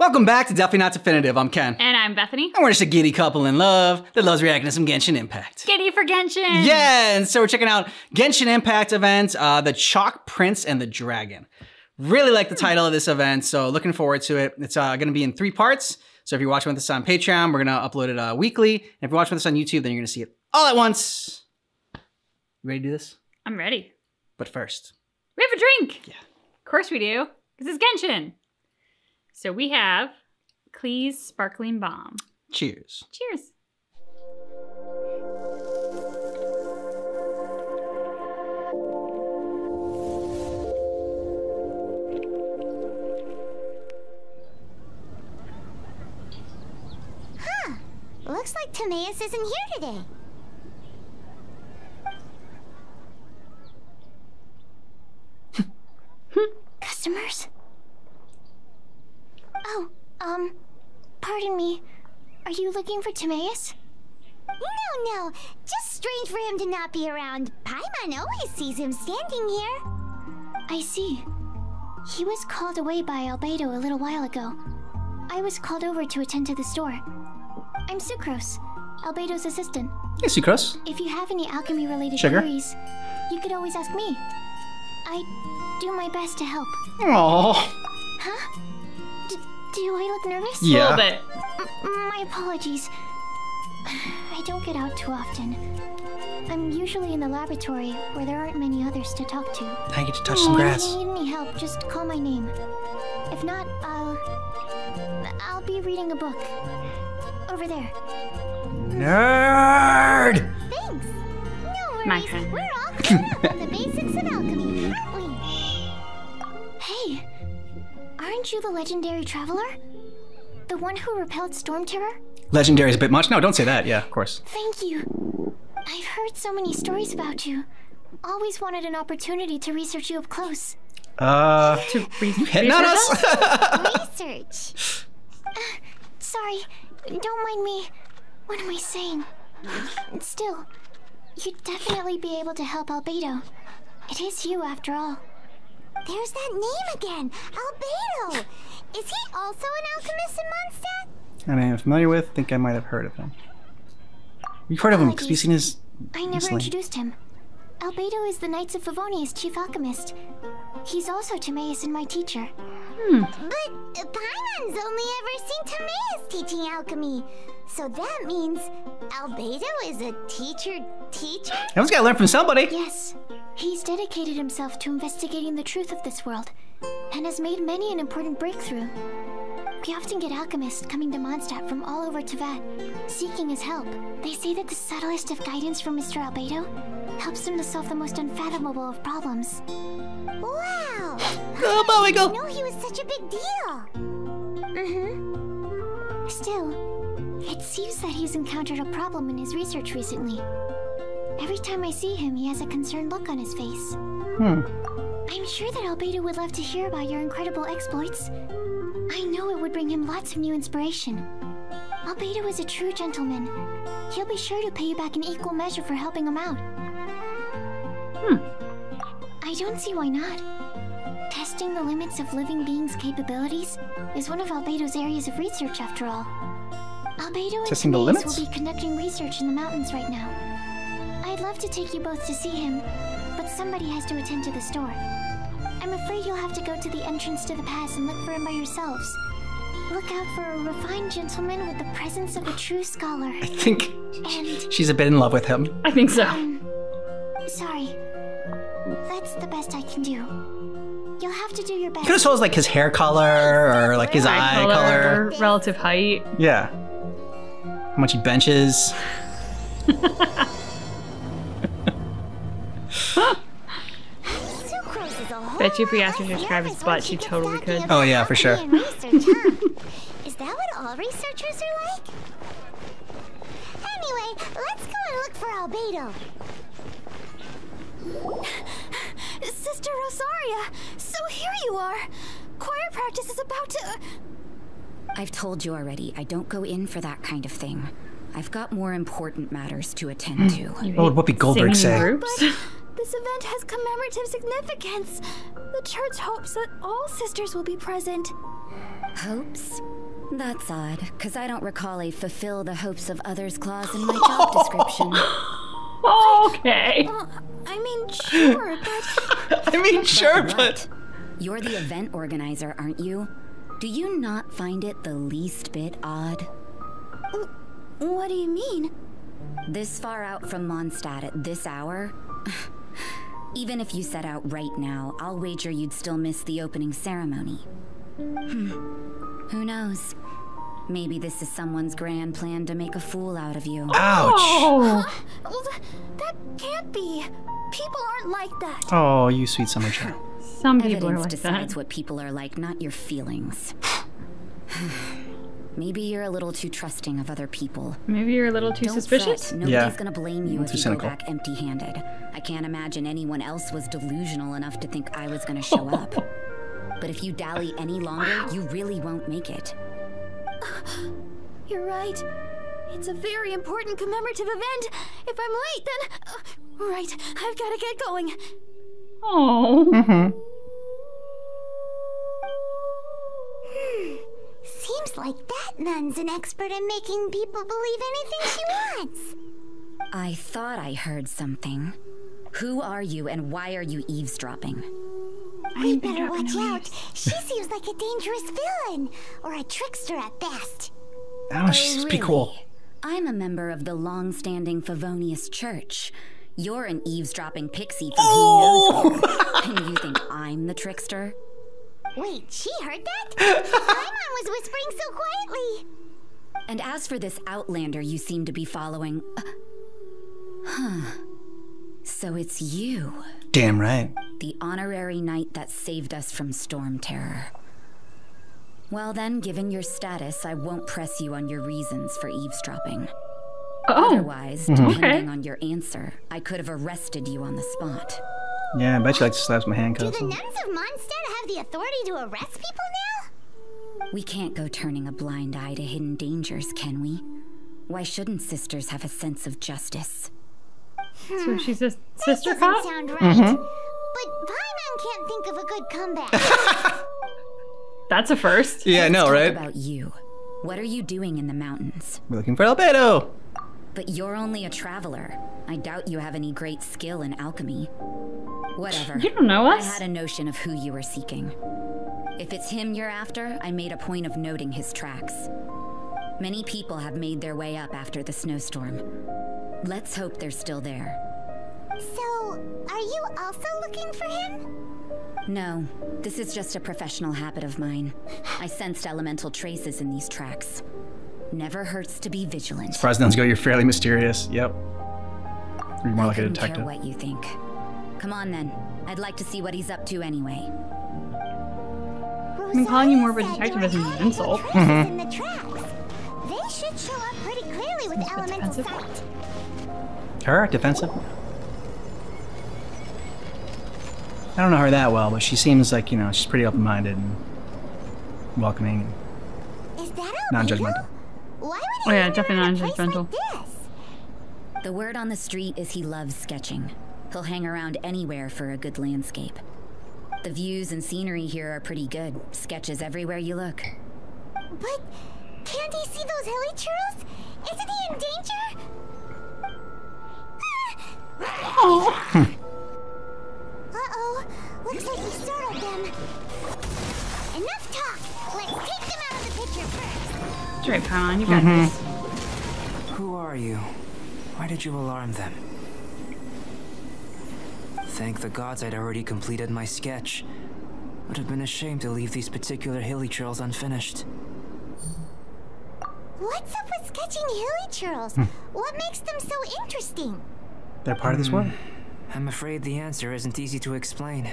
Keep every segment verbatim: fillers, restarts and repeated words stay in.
Welcome back to Definitely Not Definitive. I'm Ken. And I'm Bethany. And we're just a giddy couple in love that loves reacting to some Genshin Impact. Giddy for Genshin! Yeah, and so we're checking out Genshin Impact event, uh, The Chalk Prince and the Dragon. Really like the title of this event, so looking forward to it. It's uh, going to be in three parts. So if you're watching this on Patreon, we're going to upload it uh, weekly. And if you're watching this on YouTube, then you're going to see it all at once. You ready to do this? I'm ready. But first, we have a drink! Yeah. Of course we do, because it's Genshin. So we have Klee's Sparkling Bomb. Cheers. Cheers. Huh. Looks like Timaeus isn't here today. Customers? Oh, um, pardon me. Are you looking for Timaeus? No, no. Just strange for him to not be around. Paimon always sees him standing here. I see. He was called away by Albedo a little while ago. I was called over to attend to the store. I'm Sucrose, Albedo's assistant. Hey, Sucrose. If you have any alchemy-related queries, you could always ask me. I do my best to help. Aww. Huh? Do I look nervous? Yeah. A little bit. M my apologies. I don't get out too often. I'm usually in the laboratory where there aren't many others to talk to. I get to touch some grass. If you need any help, just call my name. If not, I'll... I'll be reading a book. Over there. Nerd! Thanks! No worries. My friend. We're all caught up on the basics of alchemy, aren't we? Hey! Aren't you the legendary traveler? The one who repelled Stormterror? Legendary is a bit much. No, don't say that. Yeah, of course. Thank you. I've heard so many stories about you. Always wanted an opportunity to research you up close. Uh, to research hitting on us? Research. Uh, sorry, don't mind me. What am I saying? Still, you'd definitely be able to help Albedo. It is you after all. There's that name again, Albedo. Is he also an alchemist in Mondstadt? I mean, I'm familiar with. Think I might have heard of him. We've heard of him because we've seen his. I never introduced him. Albedo is the Knights of Favonius' chief alchemist. He's also Timaeus and my teacher. Hmm. But Paimon's only ever seen Timaeus teaching alchemy, so that means Albedo is a teacher teacher. Everyone's got to learn from somebody. Yes. He's dedicated himself to investigating the truth of this world, and has made many an important breakthrough. We often get alchemists coming to Mondstadt from all over Teyvat, seeking his help. They say that the subtlest of guidance from Mister Albedo helps them to solve the most unfathomable of problems. Wow! Oh, I didn't know he was such a big deal! Mm-hmm. Still, it seems that he's encountered a problem in his research recently. Every time I see him, he has a concerned look on his face. Hmm. I'm sure that Albedo would love to hear about your incredible exploits. I know it would bring him lots of new inspiration. Albedo is a true gentleman. He'll be sure to pay you back in equal measure for helping him out. Hmm. I don't see why not. Testing the limits of living beings' capabilities is one of Albedo's areas of research, after all. Albedo Testing and Timaeus will be conducting research in the mountains right now. I'd love to take you both to see him, but somebody has to attend to the store. I'm afraid you'll have to go to the entrance to the pass and look for him by yourselves. Look out for a refined gentleman with the presence of a true scholar. I think and she's a bit in love with him. I think so. Um, sorry. That's the best I can do. You'll have to do your best. You could have told us like his hair color or like his eye, eye color. color. Relative height. Yeah. How much he benches. Bet you if we asked her to describe his butt, she totally could. Oh yeah, for sure. Is that what all researchers are like? Anyway, let's go and look for Albedo. Sister Rosaria, so here you are. Choir practice is about to... I've told you already, I don't go in for that kind of thing. I've got more important matters to attend to. What would Whoopi Goldberg say? This event has commemorative significance. The church hopes that all sisters will be present. Hopes? That's odd, because I don't recall a fulfill the hopes of others clause in my job description. Okay. Uh, I mean, sure, but... I mean, sure, but... but... You're the event organizer, aren't you? Do you not find it the least bit odd? What do you mean? This far out from Mondstadt at this hour? Even if you set out right now, I'll wager you'd still miss the opening ceremony. Hmm. Who knows? Maybe this is someone's grand plan to make a fool out of you. Ouch! Huh? Well, th that can't be. People aren't like that. Oh, you sweet summer child. Some people Evidence are like decides that. What people are like, not your feelings. Maybe you're a little too trusting of other people. Maybe you're a little too Don't suspicious? Fret. Nobody's yeah. gonna blame you I'm if you cynical. Go back empty-handed. I can't imagine anyone else was delusional enough to think I was gonna show up. But if you dally any longer, you really won't make it. You're right. It's a very important commemorative event. If I'm late, then... Right, I've gotta get going. Oh. Mm-hmm. Hmm. Seems like that nun's an expert in making people believe anything she wants. I thought I heard something. Who are you and why are you eavesdropping? We better watch out. She seems like a dangerous villain. Or a trickster at best. Oh, she's pretty cool. I'm a member of the long-standing Favonius Church. You're an eavesdropping pixie from who knows where. And you think I'm the trickster? Wait, she heard that? Paimon was whispering so quietly. And as for this outlander you seem to be following... Uh, huh. So it's you. Damn right. The honorary knight that saved us from Stormterror. Well then, given your status, I won't press you on your reasons for eavesdropping. Oh. Otherwise, depending okay. on your answer, I could have arrested you on the spot. Yeah, I bet you like to slap my handcuffs. Do the nuns of Mondstadt have the authority to arrest people now? We can't go turning a blind eye to hidden dangers, can we? Why shouldn't sisters have a sense of justice? Hmm. So she's a sister cop? That doesn't sound right. Mm-hmm. But Paimon can't think of a good comeback. That's a first. Yeah, I know, right? About you. What are you doing in the mountains? We're looking for Albedo. But you're only a traveler. I doubt you have any great skill in alchemy. Whatever. You don't know us? I had a notion of who you were seeking. If it's him you're after, I made a point of noting his tracks. Many people have made their way up after the snowstorm. Let's hope they're still there. So, are you also looking for him? No. This is just a professional habit of mine. I sensed elemental traces in these tracks. Never hurts to be vigilant. As far as nuns go, you're fairly mysterious. Yep. You're more I like a detective. I don't care what you think. Come on then. I'd like to see what he's up to anyway. Rosaria I mean, calling you more of a detective is an insult. Mm-hmm. In the tracks. They should show up pretty clearly with elemental sight. Her? Defensive? I don't know her that well, but she seems like, you know, she's pretty open-minded and welcoming. Is that non-judgmental? Why would he oh yeah, definitely non-judgmental. Like the word on the street is he loves sketching. He'll hang around anywhere for a good landscape. The views and scenery here are pretty good. Sketches everywhere you look. But can't he see those Hilichurls? Isn't he in danger? Oh. Uh-oh. Looks like we startled them. Enough talk. Let's take them out of the picture first. That's right, Paimon. You got mm-hmm. this. Who are you? Why did you alarm them? Thank the gods I'd already completed my sketch. Would have been ashamed to leave these particular Hilichurls unfinished. What's up with sketching Hilichurls? Hmm. What makes them so interesting? They're part of this world. I'm afraid the answer isn't easy to explain.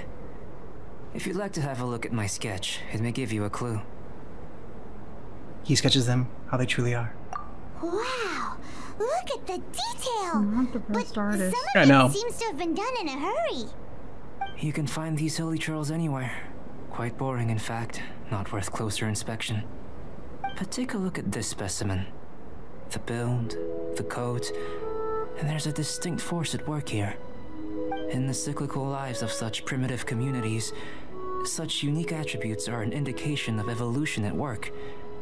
If you'd like to have a look at my sketch, it may give you a clue. He sketches them how they truly are. Wow. Look at the detail! But some of it seems to have been done in a hurry. You can find these Hilichurls anywhere. Quite boring, in fact. Not worth closer inspection. But take a look at this specimen. The build, the coat, and there's a distinct force at work here. In the cyclical lives of such primitive communities, such unique attributes are an indication of evolution at work.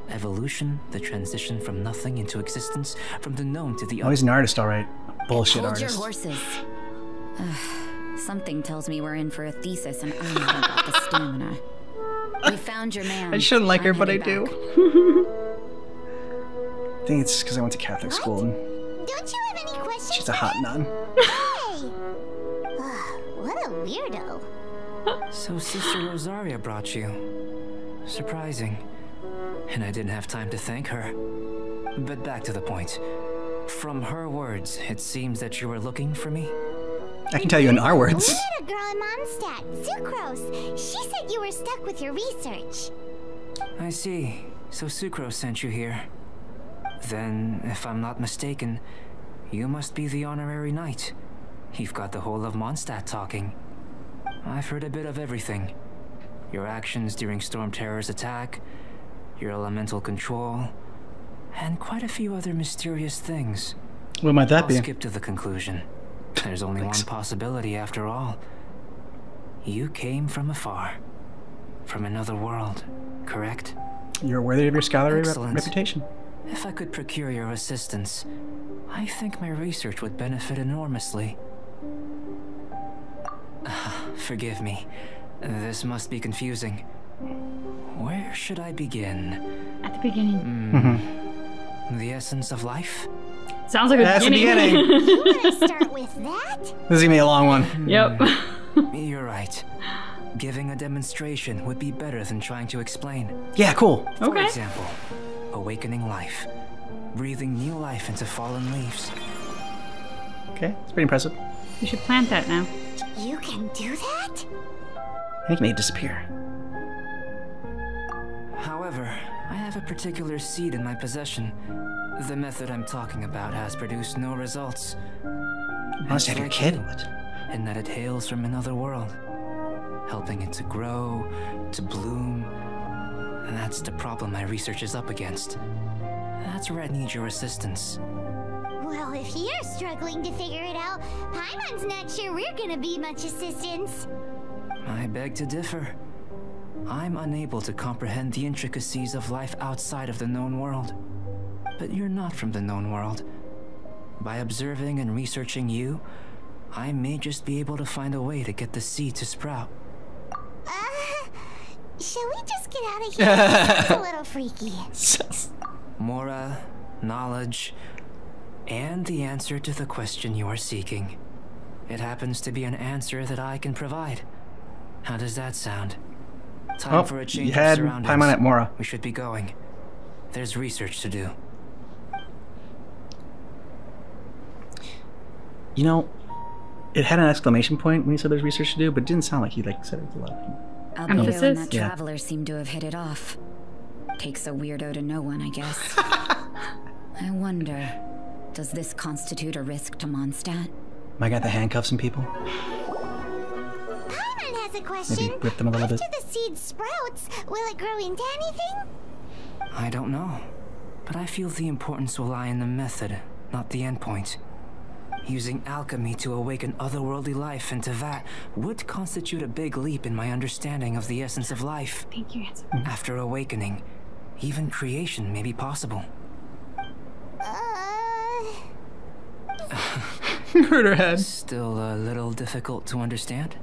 Evolution, the transition from nothing into existence, from the known to the unknown. Oh, he's an artist, all right. Bullshit Hold artist. Hold your horses. Uh, something tells me we're in for a thesis, and I haven't got the stamina. We found your man. I shouldn't like I'm her, but I back. do. I think it's because I went to Catholic what? school. Don't you have any questions? She's a hot nun. Hey! Oh, what a weirdo. So Sister Rosaria brought you. Surprising. And I didn't have time to thank her. But back to the point. From her words, it seems that you were looking for me. I can tell you in our words. We met a girl in Mondstadt, Sucrose. She said you were stuck with your research. I see. So Sucrose sent you here. Then, if I'm not mistaken, you must be the honorary knight. You've got the whole of Mondstadt talking. I've heard a bit of everything. Your actions during Stormterror's attack, your elemental control, and quite a few other mysterious things. What might that I'll be? Skip to the conclusion. There's only Thanks. one possibility after all. You came from afar. From another world, correct? You're worthy of your scholarly rep reputation. If I could procure your assistance, I think my research would benefit enormously. Uh, forgive me. This must be confusing. Where should I begin? At the beginning. Mm, mm-hmm. The essence of life? Sounds like a That's beginning. The beginning. You want to start with that? This is going to be a long one. Yep. You're right. Giving a demonstration would be better than trying to explain. Yeah, cool. Okay. For example, awakening life. Breathing new life into fallen leaves. Okay, it's pretty impressive. You should plant that now. You can do that? I can make it disappear. However, I have a particular seed in my possession. The method I'm talking about has produced no results. Must have your kid, what? And that it hails from another world. Helping it to grow, to bloom. That's the problem my research is up against. That's where I need your assistance. Well, if you're struggling to figure it out, Paimon's not sure we're gonna be much assistance. I beg to differ. I'm unable to comprehend the intricacies of life outside of the known world. But you're not from the known world. By observing and researching you, I may just be able to find a way to get the seed to sprout. Uh, shall we just get out of here? It's a little freaky. Mora, knowledge, and the answer to the question you are seeking. It happens to be an answer that I can provide. How does that sound? Time oh, for a change you had of surroundings. Paimon at Mora. We should be going. There's research to do. You know, it had an exclamation point when he said there's research to do, but it didn't sound like he like said it with a lot of emphasis. Albedo and that traveler yeah. seem to have hit it off. Takes a weirdo to know one, I guess. I wonder, does this constitute a risk to Mondstadt? My God, the handcuffs and people. Paimon has a question. Maybe rip them a little After bit. After the seed sprouts, will it grow into anything? I don't know, but I feel the importance will lie in the method, not the endpoint. Using alchemy to awaken otherworldly life into that would constitute a big leap in my understanding of the essence of life. Thank you, Ansel. After awakening, even creation may be possible. Uh... Hurt her head. Still a little difficult to understand?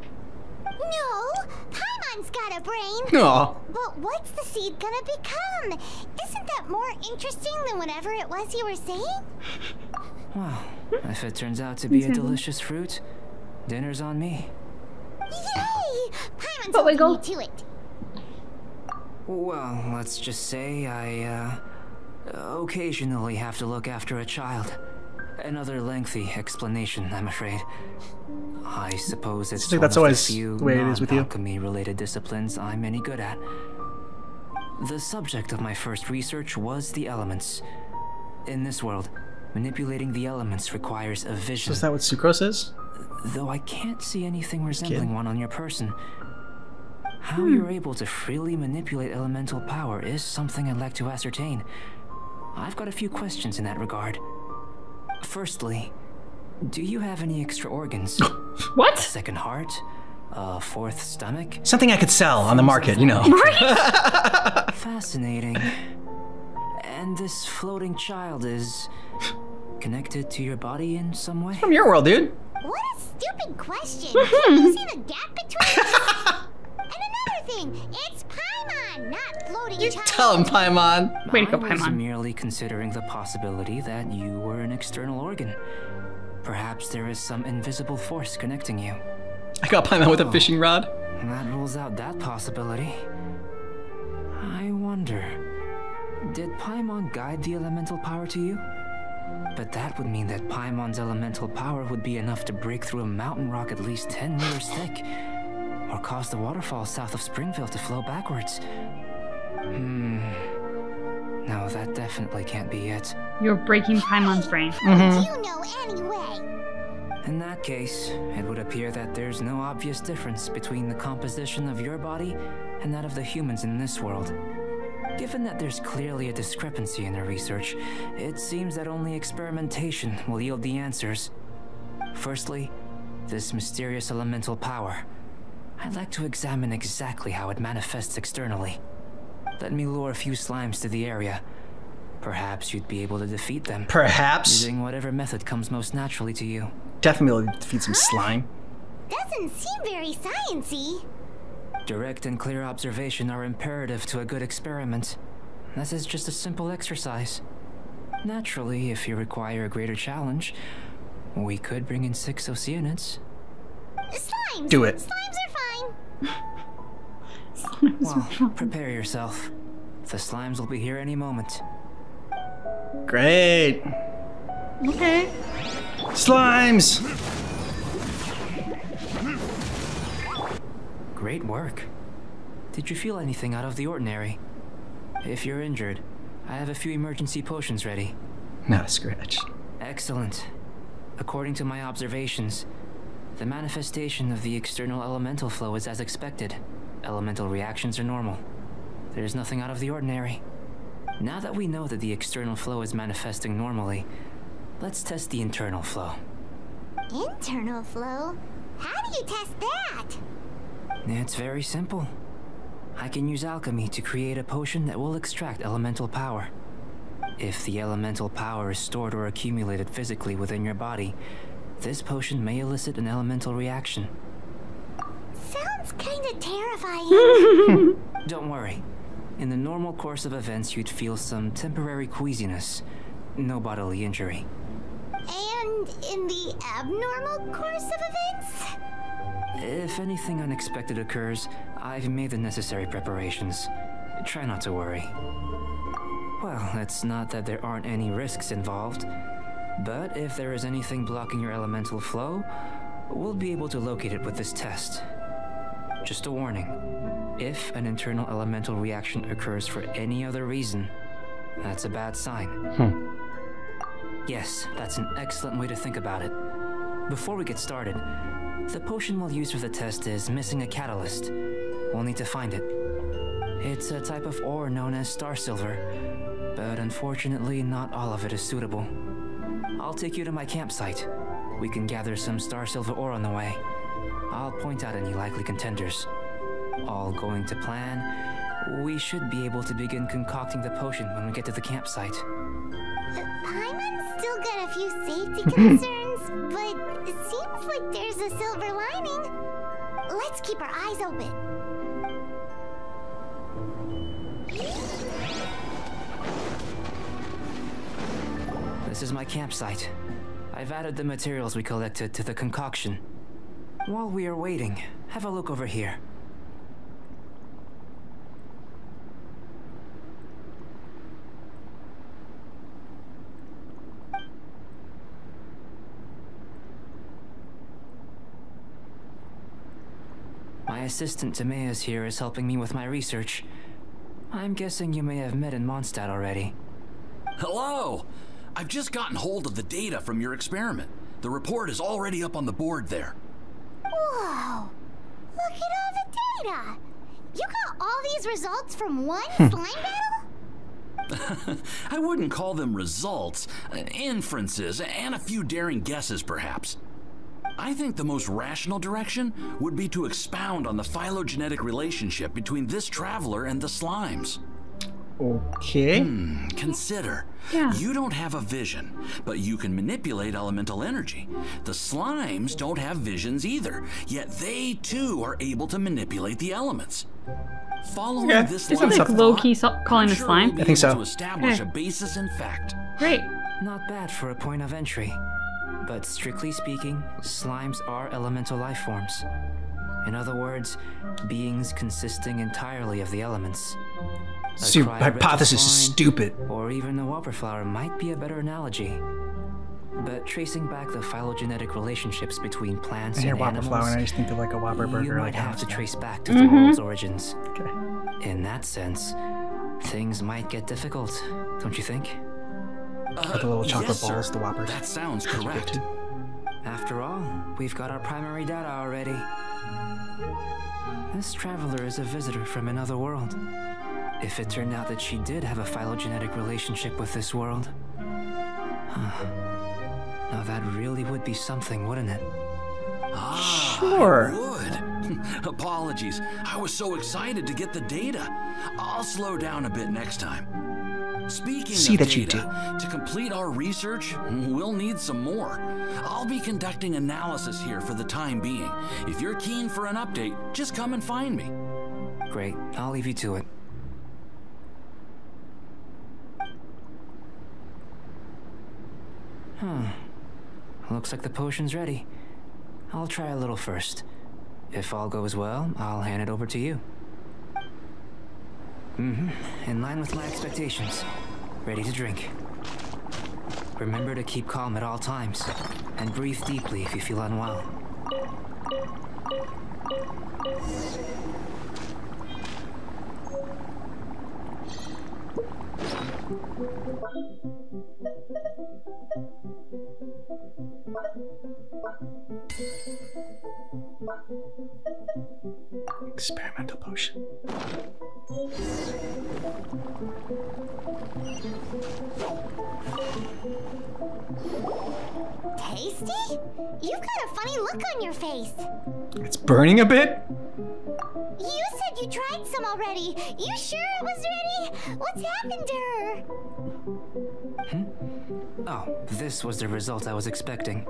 No! Paimon's got a brain! No. But what's the seed gonna become? Isn't that more interesting than whatever it was you were saying? Well, if it turns out to be a delicious fruit, dinner's on me. Yay! Paimon's holding me to it. Well, let's just say I, uh, occasionally have to look after a child. Another lengthy explanation, I'm afraid. I suppose it's one of the few non-alchemy-related disciplines I'm any good at. The subject of my first research was the elements. In this world, manipulating the elements requires a vision. So is that what Sucrose is? Though I can't see anything resembling Kid. one on your person. How hmm. you're able to freely manipulate elemental power is something I'd like to ascertain. I've got a few questions in that regard. Firstly, Do you have any extra organs? What? Second heart, uh, fourth stomach. Something I could sell on the market, you know. Right? Fascinating. And this floating child is connected to your body in some way? From your world, dude. What a stupid question. Can you see the gap between us? And another thing, it's Paimon, not floating you child. Tell him, Paimon. Way to go, Paimon. I was merely considering the possibility that you were an external organ. Perhaps there is some invisible force connecting you. I got Paimon oh, with a fishing rod. That rules out that possibility. I wonder, did Paimon guide the elemental power to you? But that would mean that Paimon's elemental power would be enough to break through a mountain rock at least ten meters thick, or cause the waterfall south of Springville to flow backwards. Hmm. No, that definitely can't be it. You're breaking Paimon's brain. Mm-hmm. Do you know anyway? In that case, it would appear that there's no obvious difference between the composition of your body and that of the humans in this world. Given that there's clearly a discrepancy in their research, it seems that only experimentation will yield the answers. Firstly, this mysterious elemental power. I'd like to examine exactly how it manifests externally. Let me lure a few slimes to the area. Perhaps you'd be able to defeat them. Perhaps? Using whatever method comes most naturally to you. Definitely defeat some huh? slime. Doesn't seem very science-y. Direct and clear observation are imperative to a good experiment. This is just a simple exercise. Naturally, if you require a greater challenge, we could bring in six O C units. Slimes! Do it. Slimes are fine. Slimes well, are fine. Prepare yourself. The slimes will be here any moment. Great. Okay. Slimes! Great work. Did you feel anything out of the ordinary? If you're injured, I have a few emergency potions ready. Not a scratch. Excellent. According to my observations, the manifestation of the external elemental flow is as expected. Elemental reactions are normal. There's nothing out of the ordinary. Now that we know that the external flow is manifesting normally, let's test the internal flow. Internal flow? How do you test that? It's very simple. I can use alchemy to create a potion that will extract elemental power. If the elemental power is stored or accumulated physically within your body, this potion may elicit an elemental reaction. Sounds kinda terrifying. Don't worry. In the normal course of events, you'd feel some temporary queasiness. No bodily injury. And in the abnormal course of events? If anything unexpected occurs, I've made the necessary preparations. Try not to worry. Well, it's not that there aren't any risks involved, but if there is anything blocking your elemental flow, we'll be able to locate it with this test. Just a warning, if an internal elemental reaction occurs for any other reason, that's a bad sign. Hmm. Yes, that's an excellent way to think about it. Before we get started, the potion we'll use for the test is missing a catalyst. We'll need to find it. It's a type of ore known as star silver, but unfortunately not all of it is suitable. I'll take you to my campsite. We can gather some star silver ore on the way. I'll point out any likely contenders. All going to plan, we should be able to begin concocting the potion when we get to the campsite. Paimon's still got a few safety concerns, but it seems like there's a silver lining. Let's keep our eyes open. This is my campsite. I've added the materials we collected to the concoction. While we are waiting, have a look over here. My assistant Timaeus here is helping me with my research. I'm guessing you may have met in Mondstadt already. Hello! I've just gotten hold of the data from your experiment. The report is already up on the board there. Whoa! Look at all the data! You got all these results from one slime battle? I wouldn't call them results, inferences, and a few daring guesses perhaps. I think the most rational direction would be to expound on the phylogenetic relationship between this traveler and the slimes. Okay. Hmm, consider. Yeah. You don't have a vision, but you can manipulate elemental energy. The slimes don't have visions either, yet they too are able to manipulate the elements. Following okay. this line of thought, low-key so calling sure a slime? I think so. To establish okay. a basis in fact. Great. Not bad for a point of entry. But strictly speaking, slimes are elemental life forms. In other words, beings consisting entirely of the elements. So your hypothesis is stupid. Or even the whopper flower might be a better analogy. But tracing back the phylogenetic relationships between plants and animals, whopper flower, and I just think of like a whopper burger. You might like have to trace back to mm-hmm. the world's origins. Okay. In that sense, things might get difficult, don't you think? Uh, the little chocolate yes, balls, sir. The whoppers. That sounds correct. After all, we've got our primary data already. This traveler is a visitor from another world. If it turned out that she did have a phylogenetic relationship with this world, huh. Now that really would be something, wouldn't it? Ah, sure. I would. Apologies. I was so excited to get the data. I'll slow down a bit next time. Speaking See of that data, you do. To complete our research, we'll need some more. I'll be conducting analysis here for the time being. If you're keen for an update, just come and find me. Great. I'll leave you to it. Hmm. Looks like the potion's ready. I'll try a little first. If all goes well, I'll hand it over to you. Mm-hmm. In line with my expectations. Ready to drink. Remember to keep calm at all times, and breathe deeply if you feel unwell. Experimental potion. Tasty? You've got a funny look on your face. It's burning a bit? You said you tried some already. You sure it was ready? What's happened to her? Hmm? Oh, this was the result I was expecting.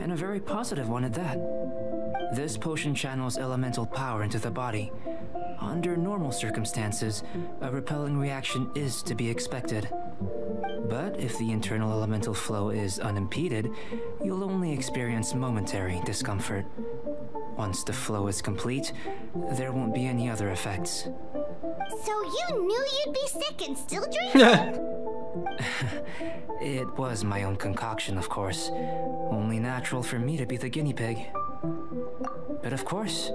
And a very positive one at that. This potion channels elemental power into the body. Under normal circumstances, a repelling reaction is to be expected. But if the internal elemental flow is unimpeded, you'll only experience momentary discomfort. Once the flow is complete, there won't be any other effects. So you knew you'd be sick and still drinking? It was my own concoction, of course. Only natural for me to be the guinea pig. But of course,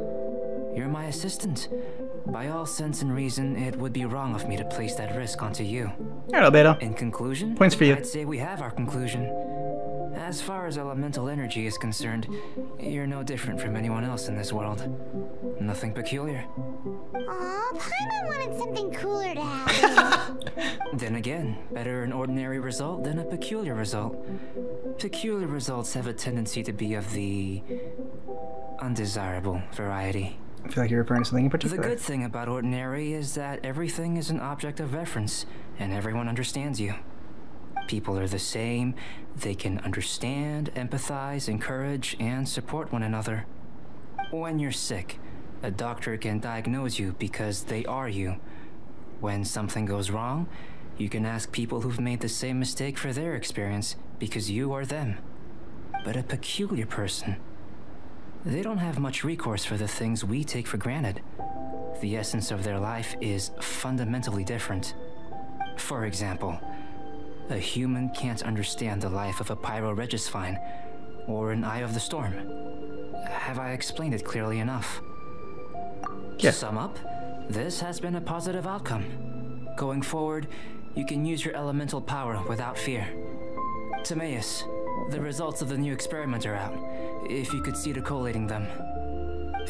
you're my assistant. By all sense and reason, it would be wrong of me to place that risk onto you. Hello, Albedo. In conclusion, points for you. I'd say we have our conclusion. As far as elemental energy is concerned, you're no different from anyone else in this world. Nothing peculiar. Aw, Paimon wanted something cooler to happen. Then again, better an ordinary result than a peculiar result. Peculiar results have a tendency to be of the undesirable variety. I feel like you're referring to something in particular. The good thing about ordinary is that everything is an object of reference, and everyone understands you. People are the same. They can understand, empathize, encourage, and support one another. When you're sick, a doctor can diagnose you because they are you. When something goes wrong, you can ask people who've made the same mistake for their experience because you are them. But a peculiar person, they don't have much recourse for the things we take for granted. The essence of their life is fundamentally different. For example, a human can't understand the life of a Pyro Regisfine or an Eye of the Storm. Have I explained it clearly enough? Yeah. To sum up, this has been a positive outcome. Going forward, you can use your elemental power without fear. Timaeus, the results of the new experiment are out. If you could see to collating them.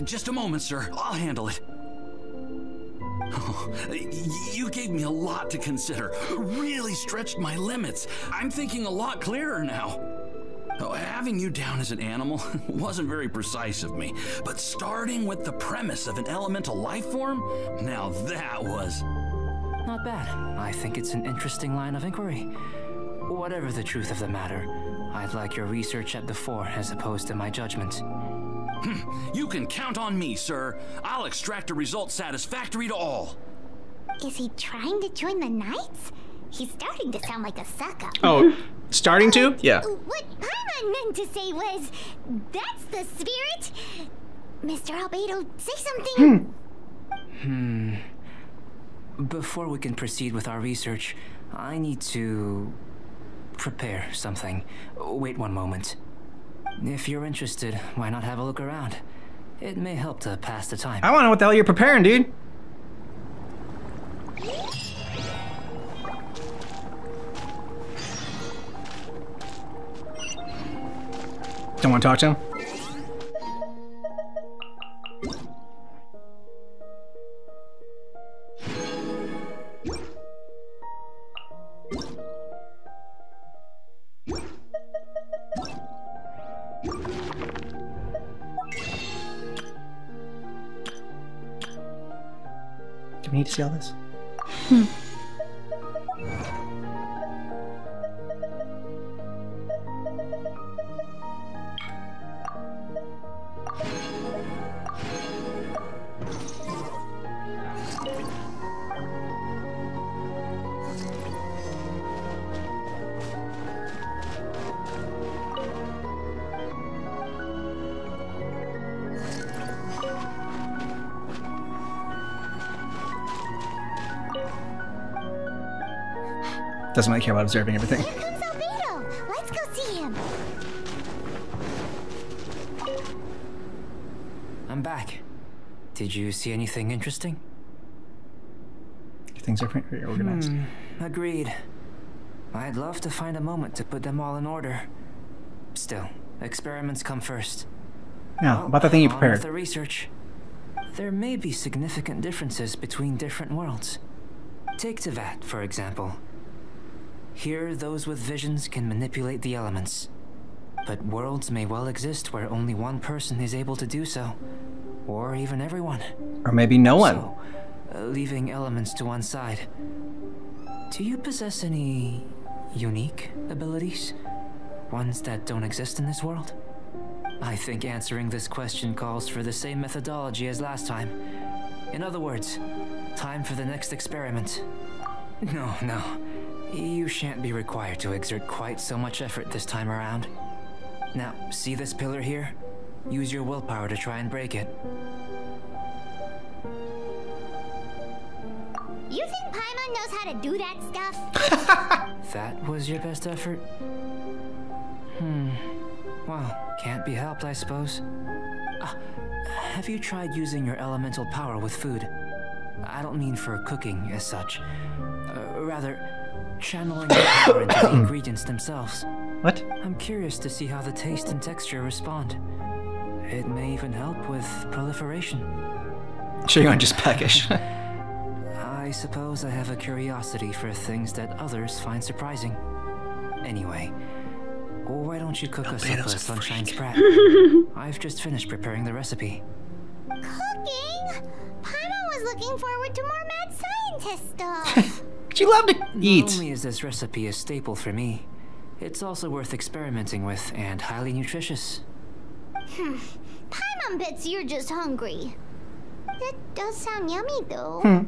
Just a moment, sir. I'll handle it. You gave me a lot to consider. Really stretched my limits. I'm thinking a lot clearer now. Oh, having you down as an animal wasn't very precise of me, but starting with the premise of an elemental life form? Now that was... Not bad. I think it's an interesting line of inquiry. Whatever the truth of the matter, I'd like your research at the fore as opposed to my judgment. You can count on me, sir. I'll extract a result satisfactory to all. Is he trying to join the Knights? He's starting to sound like a suck-up. Oh, starting to? Yeah. What Paimon meant to say was, that's the spirit. Mister Albedo, say something. Hmm. hmm. Before we can proceed with our research, I need to prepare something. Wait one moment. If you're interested, why not have a look around? It may help to pass the time. I want to know what the hell you're preparing, dude. Don't want to talk to him? Do we need to see all this? Hmm. Doesn't really care about observing everything. Here comes Albedo. Let's go see him. I'm back. Did you see anything interesting? Things are pretty organized. Hmm, agreed. I'd love to find a moment to put them all in order. Still, experiments come first. No, well, about the thing you prepared. With the research. There may be significant differences between different worlds. Take Teyvat, for example. Here, those with visions can manipulate the elements. But worlds may well exist where only one person is able to do so. Or even everyone. Or maybe no one. So, uh, leaving elements to one side. Do you possess any unique abilities? Ones that don't exist in this world? I think answering this question calls for the same methodology as last time. In other words, time for the next experiment. No, no. You shan't be required to exert quite so much effort this time around. Now, see this pillar here? Use your willpower to try and break it. You think Paimon knows how to do that stuff? That was your best effort? Hmm. Well, can't be helped, I suppose. Uh, have you tried using your elemental power with food? I don't mean for cooking as such. Uh, rather... channeling the power into the ingredients themselves. What? I'm curious to see how the taste and texture respond. It may even help with proliferation. Sure, you aren't just peckish. I suppose I have a curiosity for things that others find surprising. Anyway, why don't you cook us up a sunshine spread? I've just finished preparing the recipe. Cooking? Paimon was looking forward to more mad scientist stuff. You love to eat. Not only is this recipe a staple for me, it's also worth experimenting with and highly nutritious. Hmm. Paimon bets you're just hungry. That does sound yummy, though. Hmm.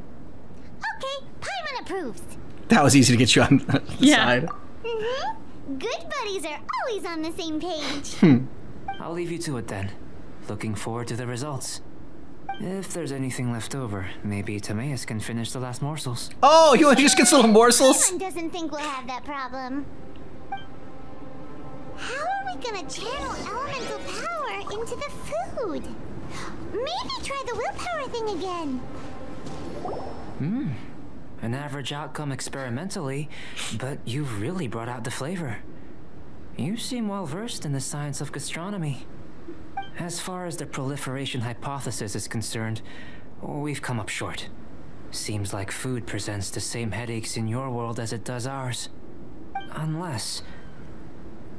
Okay, Paimon approves. That was easy to get you on the yeah. side. Mm-hmm. Good buddies are always on the same page. Hmm. I'll leave you to it then. Looking forward to the results. If there's anything left over, maybe Timaeus can finish the last morsels. Oh, he just gets little morsels? Someone doesn't think we'll have that problem. How are we gonna channel elemental power into the food? Maybe try the willpower thing again. Hmm. An average outcome experimentally, but you've really brought out the flavor. You seem well versed in the science of gastronomy. As far as the proliferation hypothesis is concerned, we've come up short. Seems like food presents the same headaches in your world as it does ours. Unless...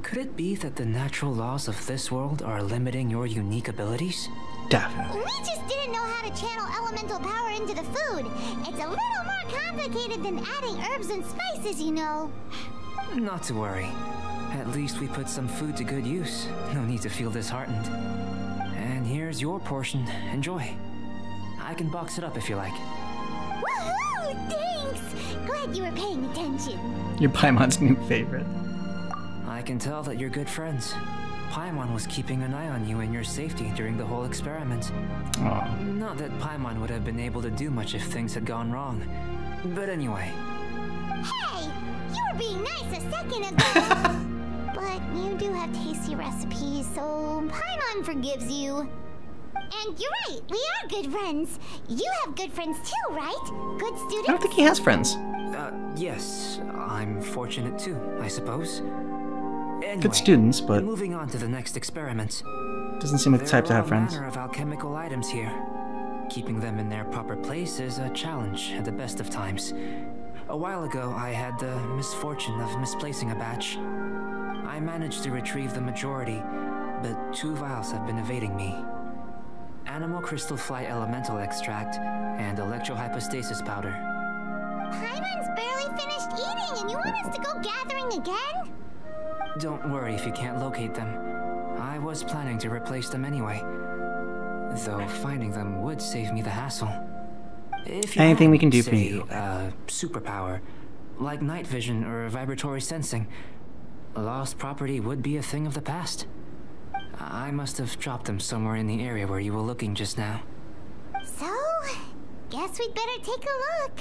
could it be that the natural laws of this world are limiting your unique abilities? Definitely. We just didn't know how to channel elemental power into the food. It's a little more complicated than adding herbs and spices, you know. Not to worry. At least we put some food to good use. No need to feel disheartened. And here's your portion. Enjoy. I can box it up if you like. Woohoo! Thanks! Glad you were paying attention. You're Paimon's new favorite. I can tell that you're good friends. Paimon was keeping an eye on you and your safety during the whole experiment. Aww. Not that Paimon would have been able to do much if things had gone wrong. But anyway. Hey! You were being nice a second ago! But you do have tasty recipes, so Paimon forgives you. And you're right, we are good friends. You have good friends too, right? Good students? I don't think he has friends. Uh, yes. I'm fortunate too, I suppose. Anyway, good students, but moving on to the next experiment. Doesn't seem like the type to have friends. There are a manner of alchemical items here. Keeping them in their proper place is a challenge at the best of times. A while ago, I had the misfortune of misplacing a batch. I managed to retrieve the majority, but two vials have been evading me. Anemo crystal fly elemental extract and electro-hypostasis powder. Paimon's barely finished eating and you want us to go gathering again? Don't worry if you can't locate them. I was planning to replace them anyway. Though finding them would save me the hassle. If you Anything had, we can do say, for you. Uh, superpower, like night vision or vibratory sensing, lost property would be a thing of the past. I must have dropped them somewhere in the area where you were looking just now. So, guess we'd better take a look.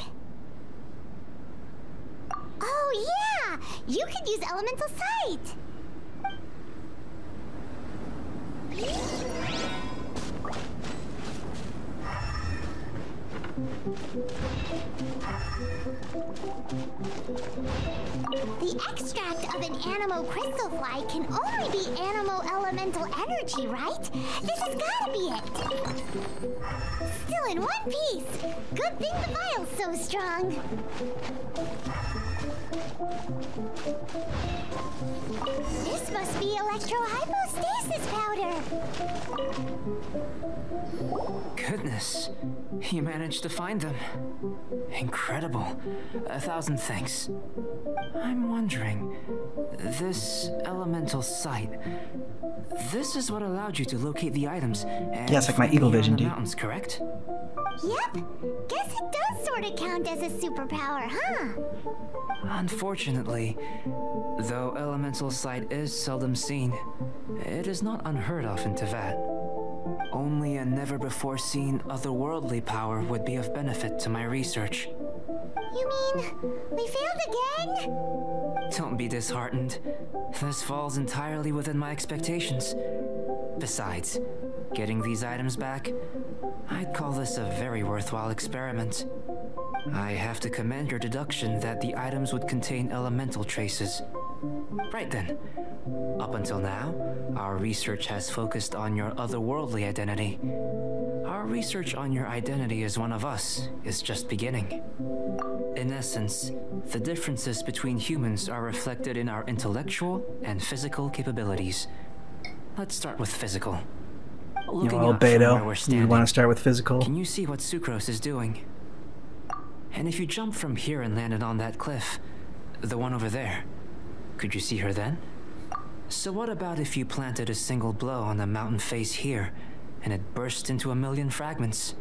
Oh yeah! You could use elemental sight! The extract of an Anemo crystal fly can only be Anemo elemental energy, right? This has gotta be it! Still in one piece! Good thing the vial's so strong! This must be electro-hypostasis powder! Goodness, you managed to find them. Incredible. A thousand thanks. I'm wondering, this elemental sight, this is what allowed you to locate the items and yes, like my eagle vision, dude. Mountains, correct? Yep. Guess it does sort of count as a superpower, huh? Unfortunately, though elemental sight is seldom seen, it is not unheard of in Teyvat. Only a never-before-seen otherworldly power would be of benefit to my research. You mean, we failed again? Don't be disheartened. This falls entirely within my expectations. Besides, getting these items back, I'd call this a very worthwhile experiment. I have to commend your deduction that the items would contain elemental traces. Right then. Up until now, our research has focused on your otherworldly identity. Our research on your identity as one of us is just beginning. In essence, the differences between humans are reflected in our intellectual and physical capabilities. Let's start with physical. Looking you know, Albedo, you want to start with physical? Can you see what Sucrose is doing? And if you jumped from here and landed on that cliff, the one over there, could you see her then? So what about if you planted a single blow on the mountain face here, and it burst into a million fragments?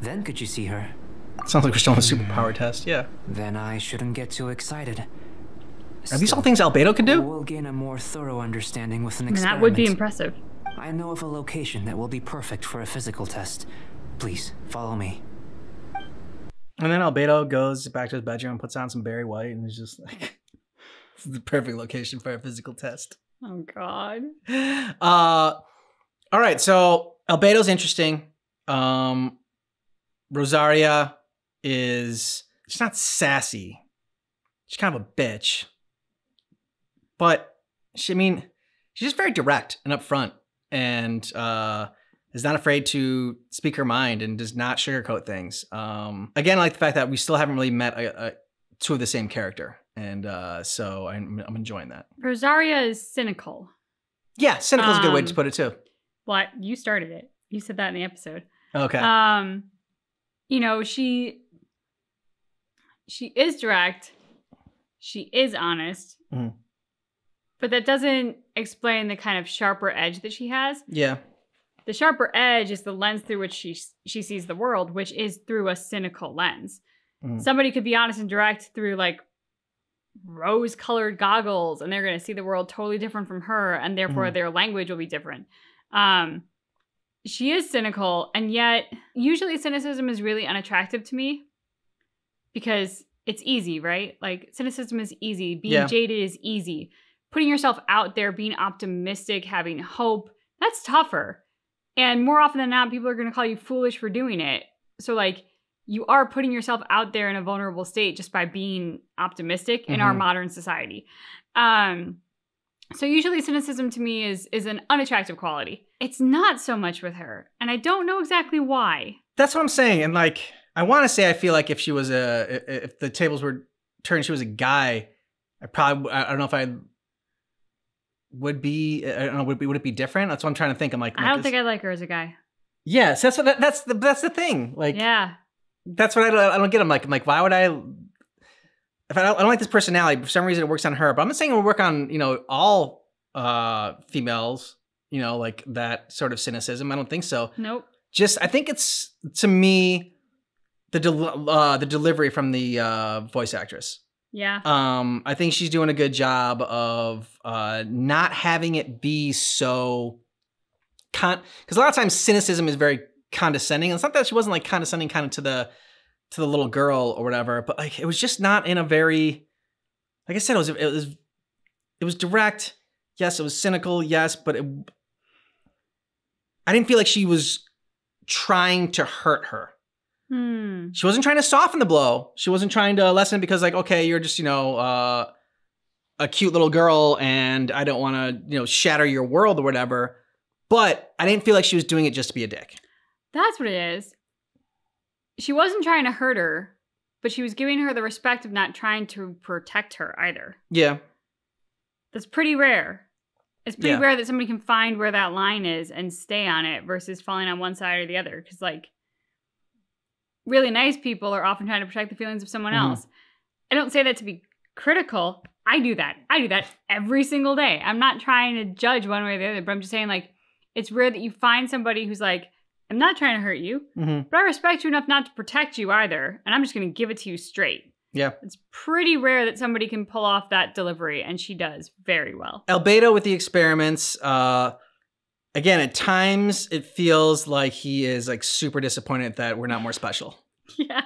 Then could you see her? Sounds like we're still on a superpower test, yeah. Then I shouldn't get too excited. Still, are these all things Albedo can do? We'll gain a more thorough understanding with an experiment. That would be impressive. I know of a location that will be perfect for a physical test. Please, follow me. And then Albedo goes back to his bedroom and puts on some Barry White and is just like, this is the perfect location for a physical test. Oh, God. Uh, all right, so Albedo's interesting. Um, Rosaria is, she's not sassy. She's kind of a bitch. But, she, I mean, she's just very direct and upfront. And uh, is not afraid to speak her mind and does not sugarcoat things. Um, again, I like the fact that we still haven't really met a, a, two of the same character. And uh, so I'm, I'm enjoying that. Rosaria is cynical. Yeah, cynical is um, a good way to put it too. Well, you started it. You said that in the episode. Okay. Um, you know, she she is direct. She is honest. Mm. But that doesn't explain the kind of sharper edge that she has. Yeah. The sharper edge is the lens through which she she sees the world, which is through a cynical lens. Mm. Somebody could be honest and direct through like rose-colored goggles, and they're going to see the world totally different from her, and therefore mm. their language will be different. Um, she is cynical, and yet usually cynicism is really unattractive to me because it's easy, right? Like cynicism is easy. Being yeah. jaded is easy. Putting yourself out there, being optimistic, having hope, that's tougher. And more often than not, people are going to call you foolish for doing it. So like, you are putting yourself out there in a vulnerable state just by being optimistic mm-hmm. in our modern society. Um, so usually cynicism to me is is an unattractive quality. It's not so much with her, and I don't know exactly why. That's what I'm saying. And like, I want to say I feel like if she was a, if the tables were turned, she was a guy, I probably, I don't know if I would be, I don't know, would, be, would it be different? That's what I'm trying to think. I'm like, I don't think I like her as a guy. Yes, that's what, that's the, that's the thing. Like, yeah. That's what I don't, I don't get. I'm like, I'm like, why would I? If I don't, I don't like this personality, for some reason it works on her. But I'm not saying it will work on, you know, all uh, females. You know, like that sort of cynicism. I don't think so. Nope. Just, I think it's to me the del uh, the delivery from the uh, voice actress. Yeah. Um, I think she's doing a good job of uh, not having it be so con. Because a lot of times cynicism is very condescending. And it's not that she wasn't like condescending kind of to the to the little girl or whatever, but like it was just not in a very, like I said, it was it was it was direct. Yes, it was cynical, yes, but it, I didn't feel like she was trying to hurt her. Hmm. She wasn't trying to soften the blow. She wasn't trying to lessen it because like, okay, you're just, you know, uh, a cute little girl and I don't want to, you know, shatter your world or whatever. But I didn't feel like she was doing it just to be a dick. That's what it is. She wasn't trying to hurt her, but she was giving her the respect of not trying to protect her either. Yeah. That's pretty rare. It's pretty yeah. rare that somebody can find where that line is and stay on it versus falling on one side or the other. Because, like, really nice people are often trying to protect the feelings of someone mm-hmm. else. I don't say that to be critical. I do that. I do that every single day. I'm not trying to judge one way or the other, but I'm just saying, like, it's rare that you find somebody who's like, I'm not trying to hurt you, mm-hmm. but I respect you enough not to protect you either, and I'm just going to give it to you straight. Yeah. It's pretty rare that somebody can pull off that delivery, and she does very well. Albedo with the experiments. Uh, again, at times, it feels like he is like super disappointed that we're not more special. Yeah.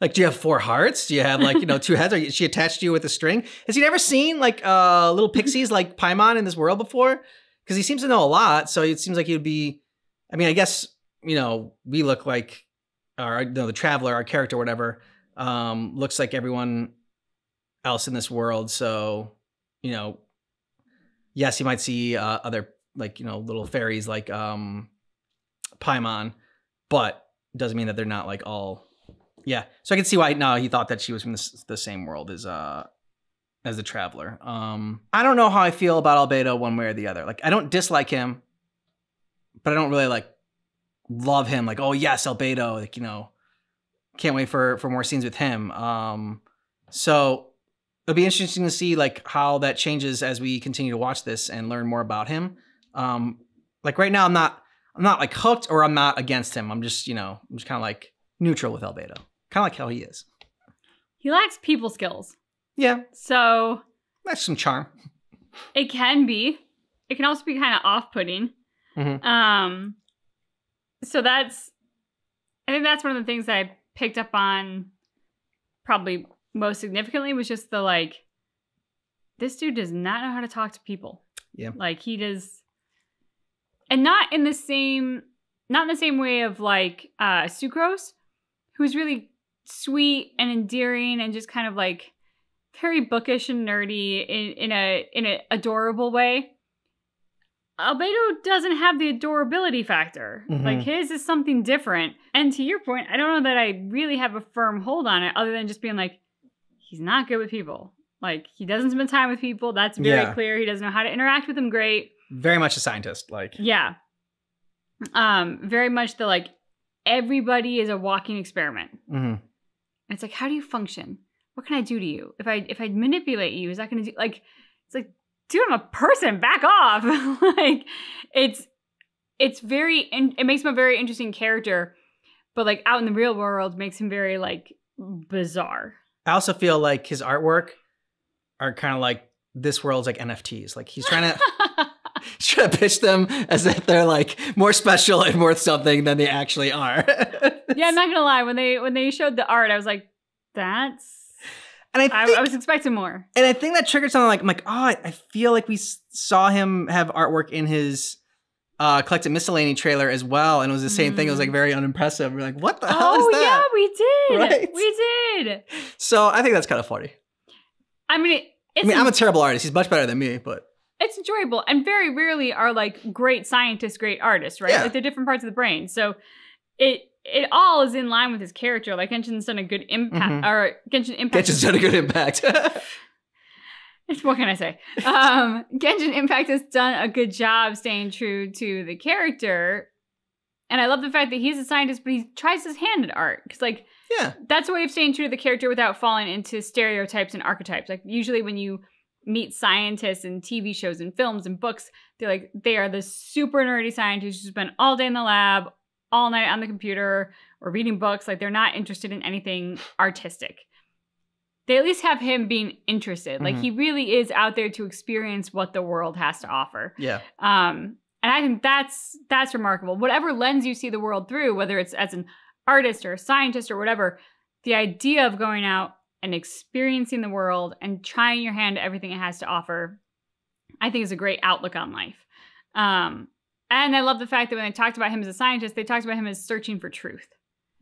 Like, do you have four hearts? Do you have like, you know, two heads? Are she attached to you with a string? Has he never seen like uh, little pixies like Paimon in this world before? Because he seems to know a lot, so it seems like he would be, I mean, I guess... you know, we look like, or no, the traveler, our character, whatever, um, looks like everyone else in this world. So, you know, yes, you might see uh, other, like, you know, little fairies like um, Paimon, but it doesn't mean that they're not like all, yeah. So I can see why now he thought that she was from the, the same world as uh, as the traveler. Um, I don't know how I feel about Albedo one way or the other. Like, I don't dislike him, but I don't really like love him, like, oh yes, Albedo, like, you know, can't wait for for more scenes with him. Um so it'll be interesting to see like how that changes as we continue to watch this and learn more about him. Um like right now I'm not I'm not like hooked or I'm not against him. I'm just, you know, I'm just kind of like neutral with Albedo. Kind of like how he is. He lacks people skills. Yeah. So that's some charm. It can be. It can also be kind of off-putting. Mm-hmm. Um So that's, I think that's one of the things that I picked up on probably most significantly was just the, like, this dude does not know how to talk to people. Yeah. Like, he does, and not in the same, not in the same way of, like, uh, Sucrose, who's really sweet and endearing and just kind of, like, very bookish and nerdy in, in a, in an adorable way. Albedo doesn't have the adorability factor. Mm-hmm. Like, his is something different. And to your point, I don't know that I really have a firm hold on it other than just being like, he's not good with people. Like, he doesn't spend time with people. That's very yeah. clear. He doesn't know how to interact with them great. Very much a scientist. Like, yeah. Um, very much the, like, everybody is a walking experiment. Mm-hmm. It's like, how do you function? What can I do to you? If I if I manipulate you, is that going to do... Like, it's like, dude, I'm a person. Back off. Like, it's it's very... In, it makes him a very interesting character, but, like, out in the real world makes him very, like, bizarre. I also feel like his artwork are kind of like this world's, like, N F Ts. Like, he's trying to... he's trying to pitch them as if they're, like, more special and worth something than they actually are. Yeah, I'm not gonna lie. When they when they showed the art, I was like, that's... And I, think, I, I was expecting more. And I think that triggered something like, I'm like, oh, I feel like we saw him have artwork in his uh, Collected Miscellany trailer as well. And it was the same mm. thing. It was like very unimpressive. We're like, what the oh, hell is that? Oh, yeah, we did. Right? We did. So I think that's kind of funny. I mean, it's I mean, I'm a terrible artist. He's much better than me, but. It's enjoyable. And very rarely are like great scientists, great artists, right? Yeah. Like they're different parts of the brain. So it. It all is in line with his character. Like Genshin's done a good impact, mm-hmm. or Genshin Impact. Genshin's done a good impact. What can I say? Um, Genshin Impact has done a good job staying true to the character, and I love the fact that he's a scientist, but he tries his hand at art because, like, yeah, that's a way of staying true to the character without falling into stereotypes and archetypes. Like usually when you meet scientists in T V shows and films and books, they're like they are the super nerdy scientists who spend all day in the lab, all night on the computer or reading books. Like they're not interested in anything artistic. They at least have him being interested. Like mm-hmm. he really is out there to experience what the world has to offer. Yeah. Um, and I think that's, that's remarkable. Whatever lens you see the world through, whether it's as an artist or a scientist or whatever, the idea of going out and experiencing the world and trying your hand at everything it has to offer, I think is a great outlook on life. Um, And I love the fact that when they talked about him as a scientist, they talked about him as searching for truth.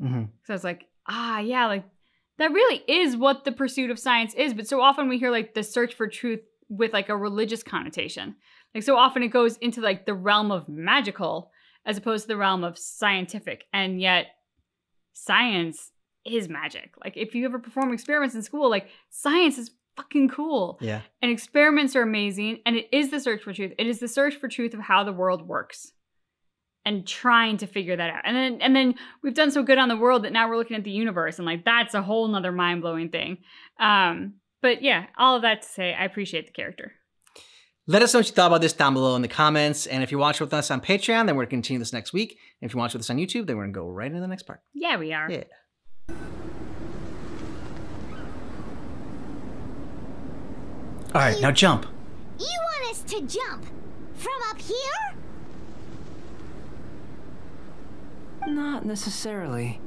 Mm-hmm. So I was like, ah, yeah, like that really is what the pursuit of science is. But so often we hear like the search for truth with like a religious connotation. Like so often it goes into like the realm of magical as opposed to the realm of scientific. And yet science is magic. Like if you ever perform experiments in school, like science is fucking cool. Yeah. And experiments are amazing. And it is the search for truth. It is the search for truth of how the world works and trying to figure that out. And then and then we've done so good on the world that now we're looking at the universe and like that's a whole nother mind-blowing thing. Um, but yeah, all of that to say, I appreciate the character. Let us know what you thought about this down below in the comments. And if you watch with us on Patreon, then we're going to continue this next week. And if you watch with us on YouTube, then we're going to go right into the next part. Yeah, we are. Yeah. All right, you, now jump. You want us to jump from up here? Not necessarily.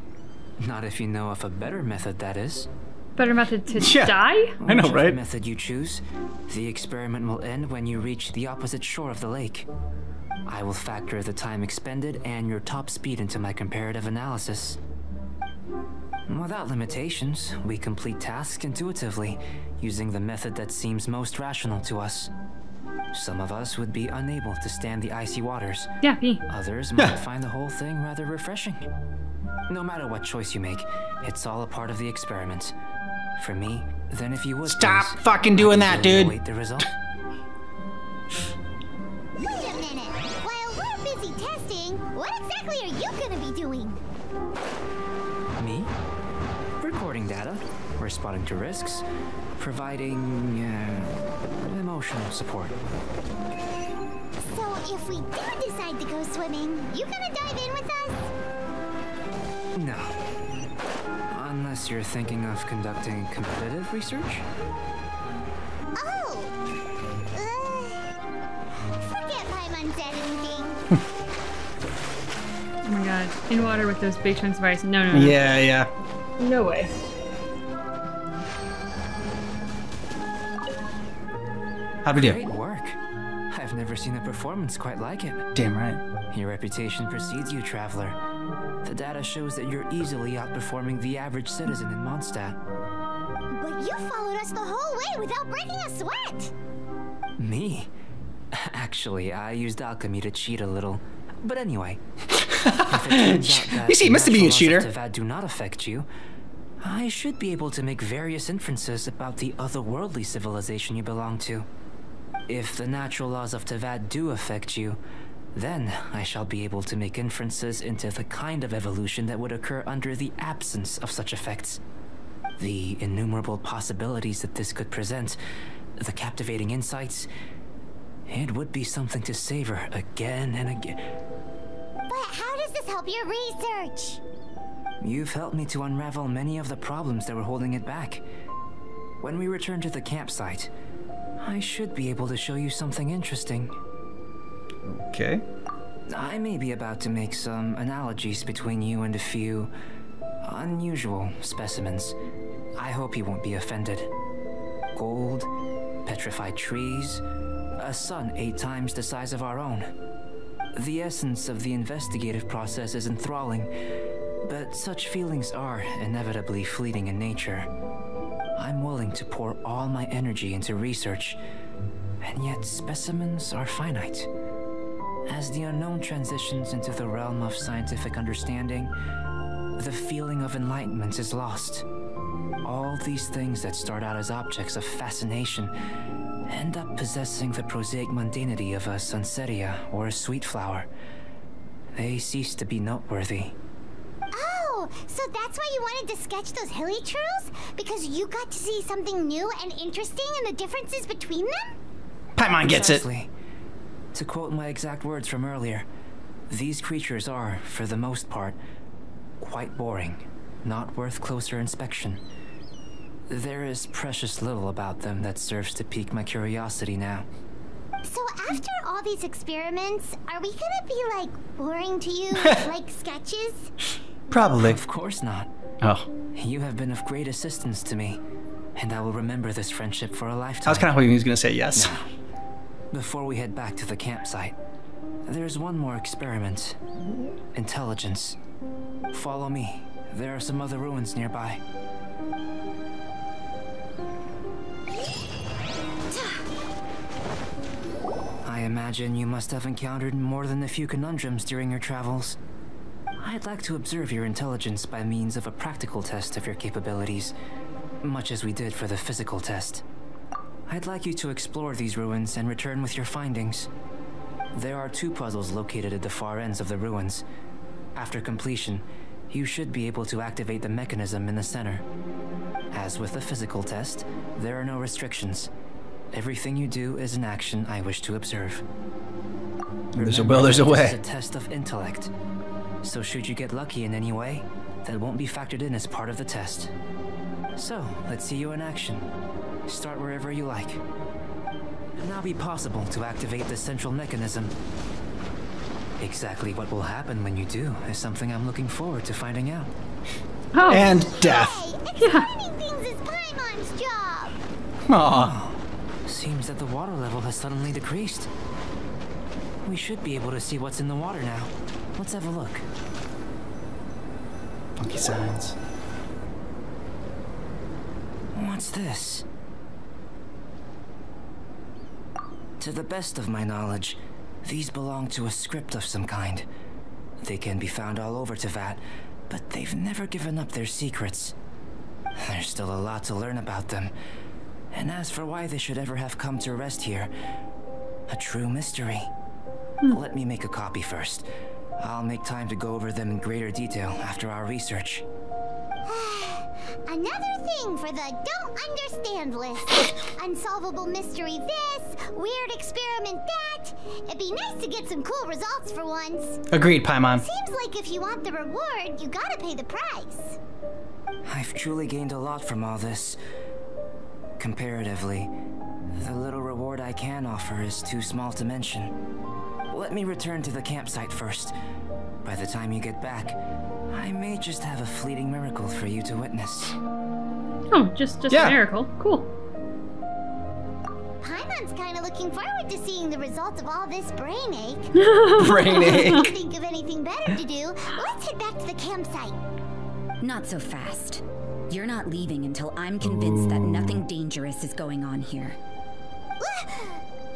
Not if you know of a better method, that is. Better method to yeah. die? I know, right? Whichever method you choose, the experiment will end when you reach the opposite shore of the lake. I will factor the time expended and your top speed into my comparative analysis. Without limitations, we complete tasks intuitively, using the method that seems most rational to us. Some of us would be unable to stand the icy waters. Yeah, me. Others might yeah. find the whole thing rather refreshing. No matter what choice you make, it's all a part of the experiment. For me, then if you would- Stop please, fucking doing that, dude! Wait the result. Wait a minute! While we're busy testing, what exactly are you gonna be doing? Me? Recording data, responding to risks, providing uh, emotional support. So if we do decide to go swimming, you gonna dive in with us? No. Unless you're thinking of conducting competitive research? Oh! Uh, forget Paimon's editing thing. Oh my god. In water with those big chunks of ice. No, no, no. Yeah, yeah. No way. How'd we do? Great work. I've never seen a performance quite like it. Damn right. Your reputation precedes you, traveler. The data shows that you're easily outperforming the average citizen in Mondstadt. But you followed us the whole way without breaking a sweat! Me? Actually, I used alchemy to cheat a little. But anyway, you see, must be a cheater. If I do not affect you, I should be able to make various inferences about the otherworldly civilization you belong to. If the natural laws of Teyvat do affect you, then I shall be able to make inferences into the kind of evolution that would occur under the absence of such effects. The innumerable possibilities that this could present, the captivating insights, it would be something to savor again and again. But how does this help your research? You've helped me to unravel many of the problems that were holding it back. When we return to the campsite, I should be able to show you something interesting. Okay. I may be about to make some analogies between you and a few unusual specimens. I hope you won't be offended. Gold, petrified trees, a sun eight times the size of our own. The essence of the investigative process is enthralling, but such feelings are inevitably fleeting in nature. I'm willing to pour all my energy into research, and yet specimens are finite. As the unknown transitions into the realm of scientific understanding, the feeling of enlightenment is lost. All these things that start out as objects of fascination end up possessing the prosaic mundanity of a Sunsetia or a sweet flower. They cease to be noteworthy. Oh, so that's why you wanted to sketch those Hilichurls? Because you got to see something new and interesting in the differences between them? Paimon gets it. To quote my exact words from earlier, these creatures are, for the most part, quite boring, not worth closer inspection. There is precious little about them that serves to pique my curiosity now. So after all these experiments, are we gonna be, like, boring to you, like sketches? Probably. Of course not. Oh. You have been of great assistance to me, and I will remember this friendship for a lifetime. I was kind of hoping he was gonna say yes. No. Before we head back to the campsite, there's one more experiment. Intelligence. Follow me. There are some other ruins nearby. I imagine you must have encountered more than a few conundrums during your travels. I'd like to observe your intelligence by means of a practical test of your capabilities, much as we did for the physical test. I'd like you to explore these ruins and return with your findings. There are two puzzles located at the far ends of the ruins. After completion, you should be able to activate the mechanism in the center. As with the physical test, there are no restrictions. Everything you do is an action I wish to observe. There's a will, there's a way. This is a test of intellect. So should you get lucky in any way, that won't be factored in as part of the test. So, let's see you in action. Start wherever you like. It will now be possible to activate the central mechanism. Exactly what will happen when you do is something I'm looking forward to finding out. Oh. And death. Hey, explaining things is Paimon's job. Aww. Oh, seems that the water level has suddenly decreased. We should be able to see what's in the water now. Let's have a look. Funky sounds. What's this? To the best of my knowledge, these belong to a script of some kind. They can be found all over Teyvat, but they've never given up their secrets. There's still a lot to learn about them. And as for why they should ever have come to rest here, a true mystery. Hmm. Let me make a copy first. I'll make time to go over them in greater detail after our research. Another thing for the don't understand list. Unsolvable mystery this, weird experiment that. It'd be nice to get some cool results for once. Agreed, Paimon. Seems like if you want the reward, you gotta pay the price. I've truly gained a lot from all this. Comparatively, the little reward I can offer is too small to mention. Let me return to the campsite first. By the time you get back, I may just have a fleeting miracle for you to witness. Oh, just, just yeah. a miracle. Cool. Paimon's kind of looking forward to seeing the results of all this brain ache. Brain ache. If you can't think of anything better to do, let's head back to the campsite. Not so fast. You're not leaving until I'm convinced Ooh. that nothing dangerous is going on here.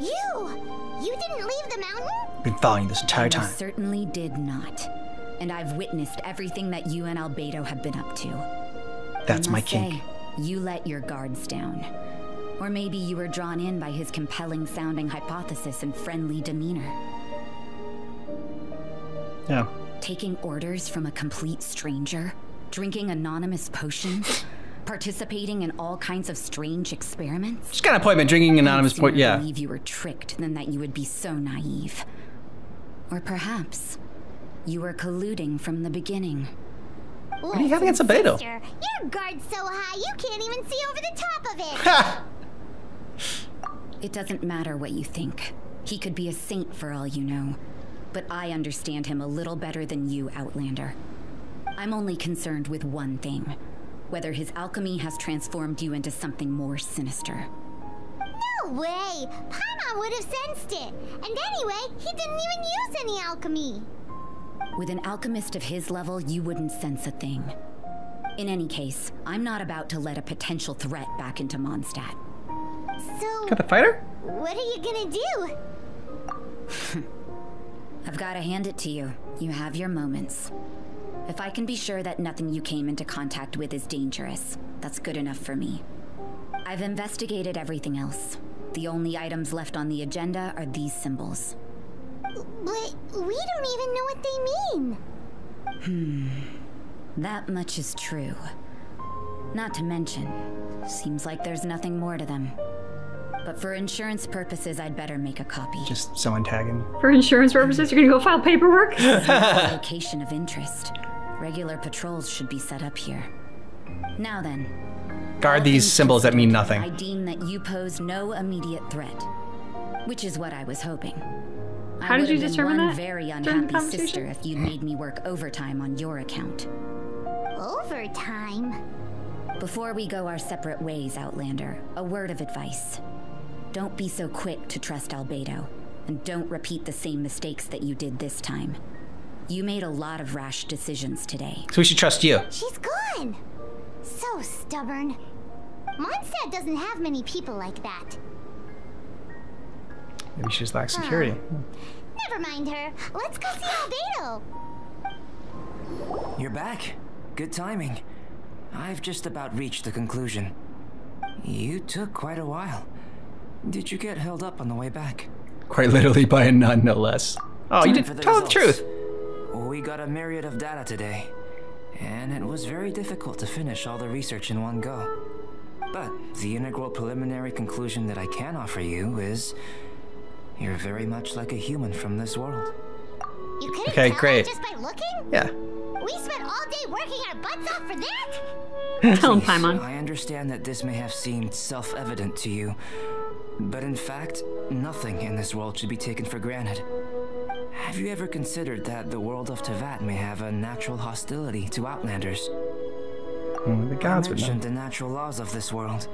You! You didn't leave the mountain? Been following this entire time. I certainly did not. And I've witnessed everything that you and Albedo have been up to. That's my kink. You let your guards down. Or maybe you were drawn in by his compelling sounding hypothesis and friendly demeanor. Yeah. Taking orders from a complete stranger, drinking anonymous potions, participating in all kinds of strange experiments. Just got an appointment, drinking anonymous potions. Yeah. I believe you were tricked than that you would be so naive. Or perhaps you were colluding from the beginning. What do you have against Albedo? Sister, your guard's so high you can't even see over the top of it. Ha! It doesn't matter what you think. He could be a saint for all you know. But I understand him a little better than you, Outlander. I'm only concerned with one thing. Whether his alchemy has transformed you into something more sinister. No way! Paimon would have sensed it. And anyway, he didn't even use any alchemy. With an alchemist of his level, you wouldn't sense a thing. In any case, I'm not about to let a potential threat back into Mondstadt. So, got the fighter? What are you gonna do? I've gotta hand it to you. You have your moments. If I can be sure that nothing you came into contact with is dangerous, that's good enough for me. I've investigated everything else. The only items left on the agenda are these symbols. But we don't even know what they mean. Hmm. That much is true. Not to mention, seems like there's nothing more to them. But for insurance purposes, I'd better make a copy. Just someone tagging. For insurance purposes, you're gonna go file paperwork? Location of interest. Regular patrols should be set up here. Now then. Guard these symbols that mean nothing. I deem that you pose no immediate threat, which is what I was hoping. How did you determine that? I would have been one very unhappy sister if you'd made me work overtime on your account. Overtime? Before we go our separate ways, Outlander, a word of advice. Don't be so quick to trust Albedo, and don't repeat the same mistakes that you did this time. You made a lot of rash decisions today. So we should trust you. She's gone! So stubborn. Mondstadt doesn't have many people like that. Maybe she just lacks security. Uh, never mind her. Let's go see Albedo. You're back. Good timing. I've just about reached the conclusion. You took quite a while. Did you get held up on the way back? Quite literally by a nun, no less. Oh, you didn't tell the truth. We got a myriad of data today, and it was very difficult to finish all the research in one go. But the integral preliminary conclusion that I can offer you is you're very much like a human from this world. You couldn't okay, tell great. Just by looking? Yeah. We spent all day working our butts off for that? Tell him, Paimon. I understand that this may have seemed self-evident to you, but in fact, nothing in this world should be taken for granted. Have you ever considered that the world of Teyvat may have a natural hostility to Outlanders? Only the gods would know. I mentioned the natural laws of this world.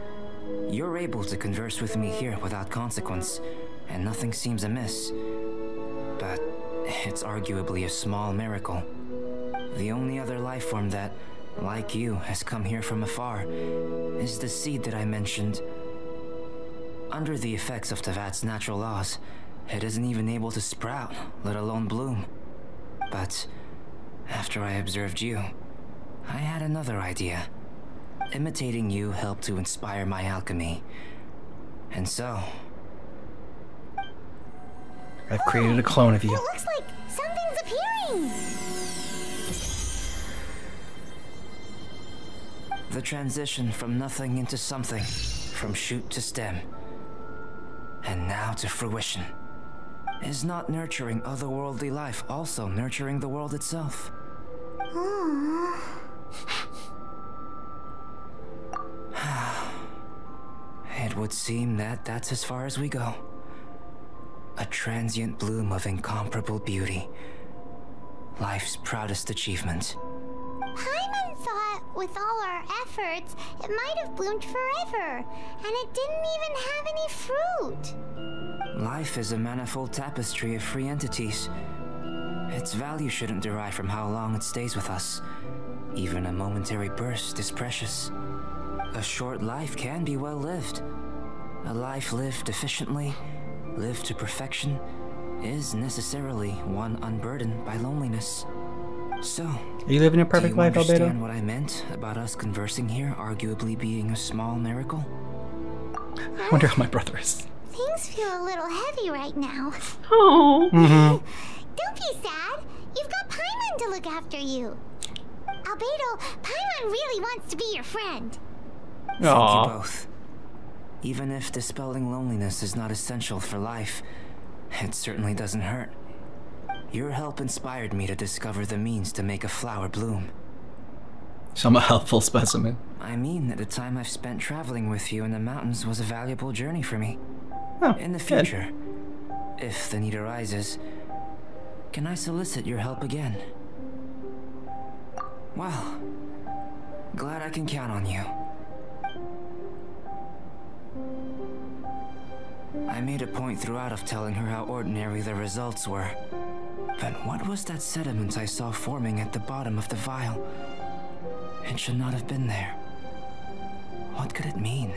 You're able to converse with me here without consequence, and nothing seems amiss. But it's arguably a small miracle. The only other life form that, like you, has come here from afar is the seed that I mentioned. Under the effects of Teyvat's natural laws, it isn't even able to sprout, let alone bloom. But after I observed you, I had another idea. Imitating you helped to inspire my alchemy. And so... I've created a clone of you. It looks like something's appearing! The transition from nothing into something, from shoot to stem, and now to fruition. Is not nurturing otherworldly life also nurturing the world itself? It would seem that that's as far as we go. A transient bloom of incomparable beauty. Life's proudest achievement. Paimon thought, with all our efforts, it might have bloomed forever, and it didn't even have any fruit. Life is a manifold tapestry of free entities. Its value shouldn't derive from how long it stays with us. Even a momentary burst is precious. A short life can be well lived. A life lived efficiently, live to perfection is necessarily one unburdened by loneliness. So, are you living a perfect life, Albedo? Do you understand what I meant about us conversing here arguably being a small miracle? I wonder how my brother is. Things feel a little heavy right now. Oh. Mm-hmm. Don't be sad. You've got Paimon to look after you. Albedo, Paimon really wants to be your friend. Aww. Thank you both. Even if dispelling loneliness is not essential for life, it certainly doesn't hurt. Your help inspired me to discover the means to make a flower bloom. So I'm a helpful specimen. I mean that the time I've spent traveling with you in the mountains was a valuable journey for me. Oh, in the future, good. If the need arises, can I solicit your help again? Well, glad I can count on you. I made a point throughout of telling her how ordinary the results were. But what was that sediment I saw forming at the bottom of the vial? It should not have been there. What could it mean?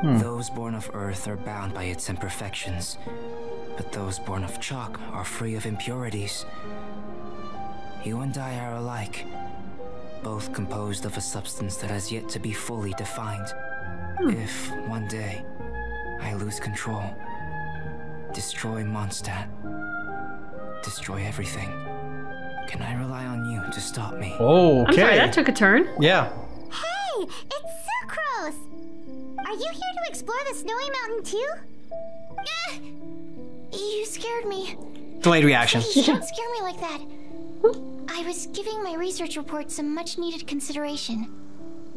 Hmm. Those born of earth are bound by its imperfections, but those born of chalk are free of impurities. You and I are alike, both composed of a substance that has yet to be fully defined. Hmm. If one day I lose control, destroy Mondstadt, destroy everything, can I rely on you to stop me? Oh, okay. I'm sorry, that took a turn. Yeah. Hey, it's Sucrose! Are you here to explore the Snowy Mountain too? Eh, you scared me. Delayed reaction. Please, don't scare me like that. I was giving my research report some much needed consideration.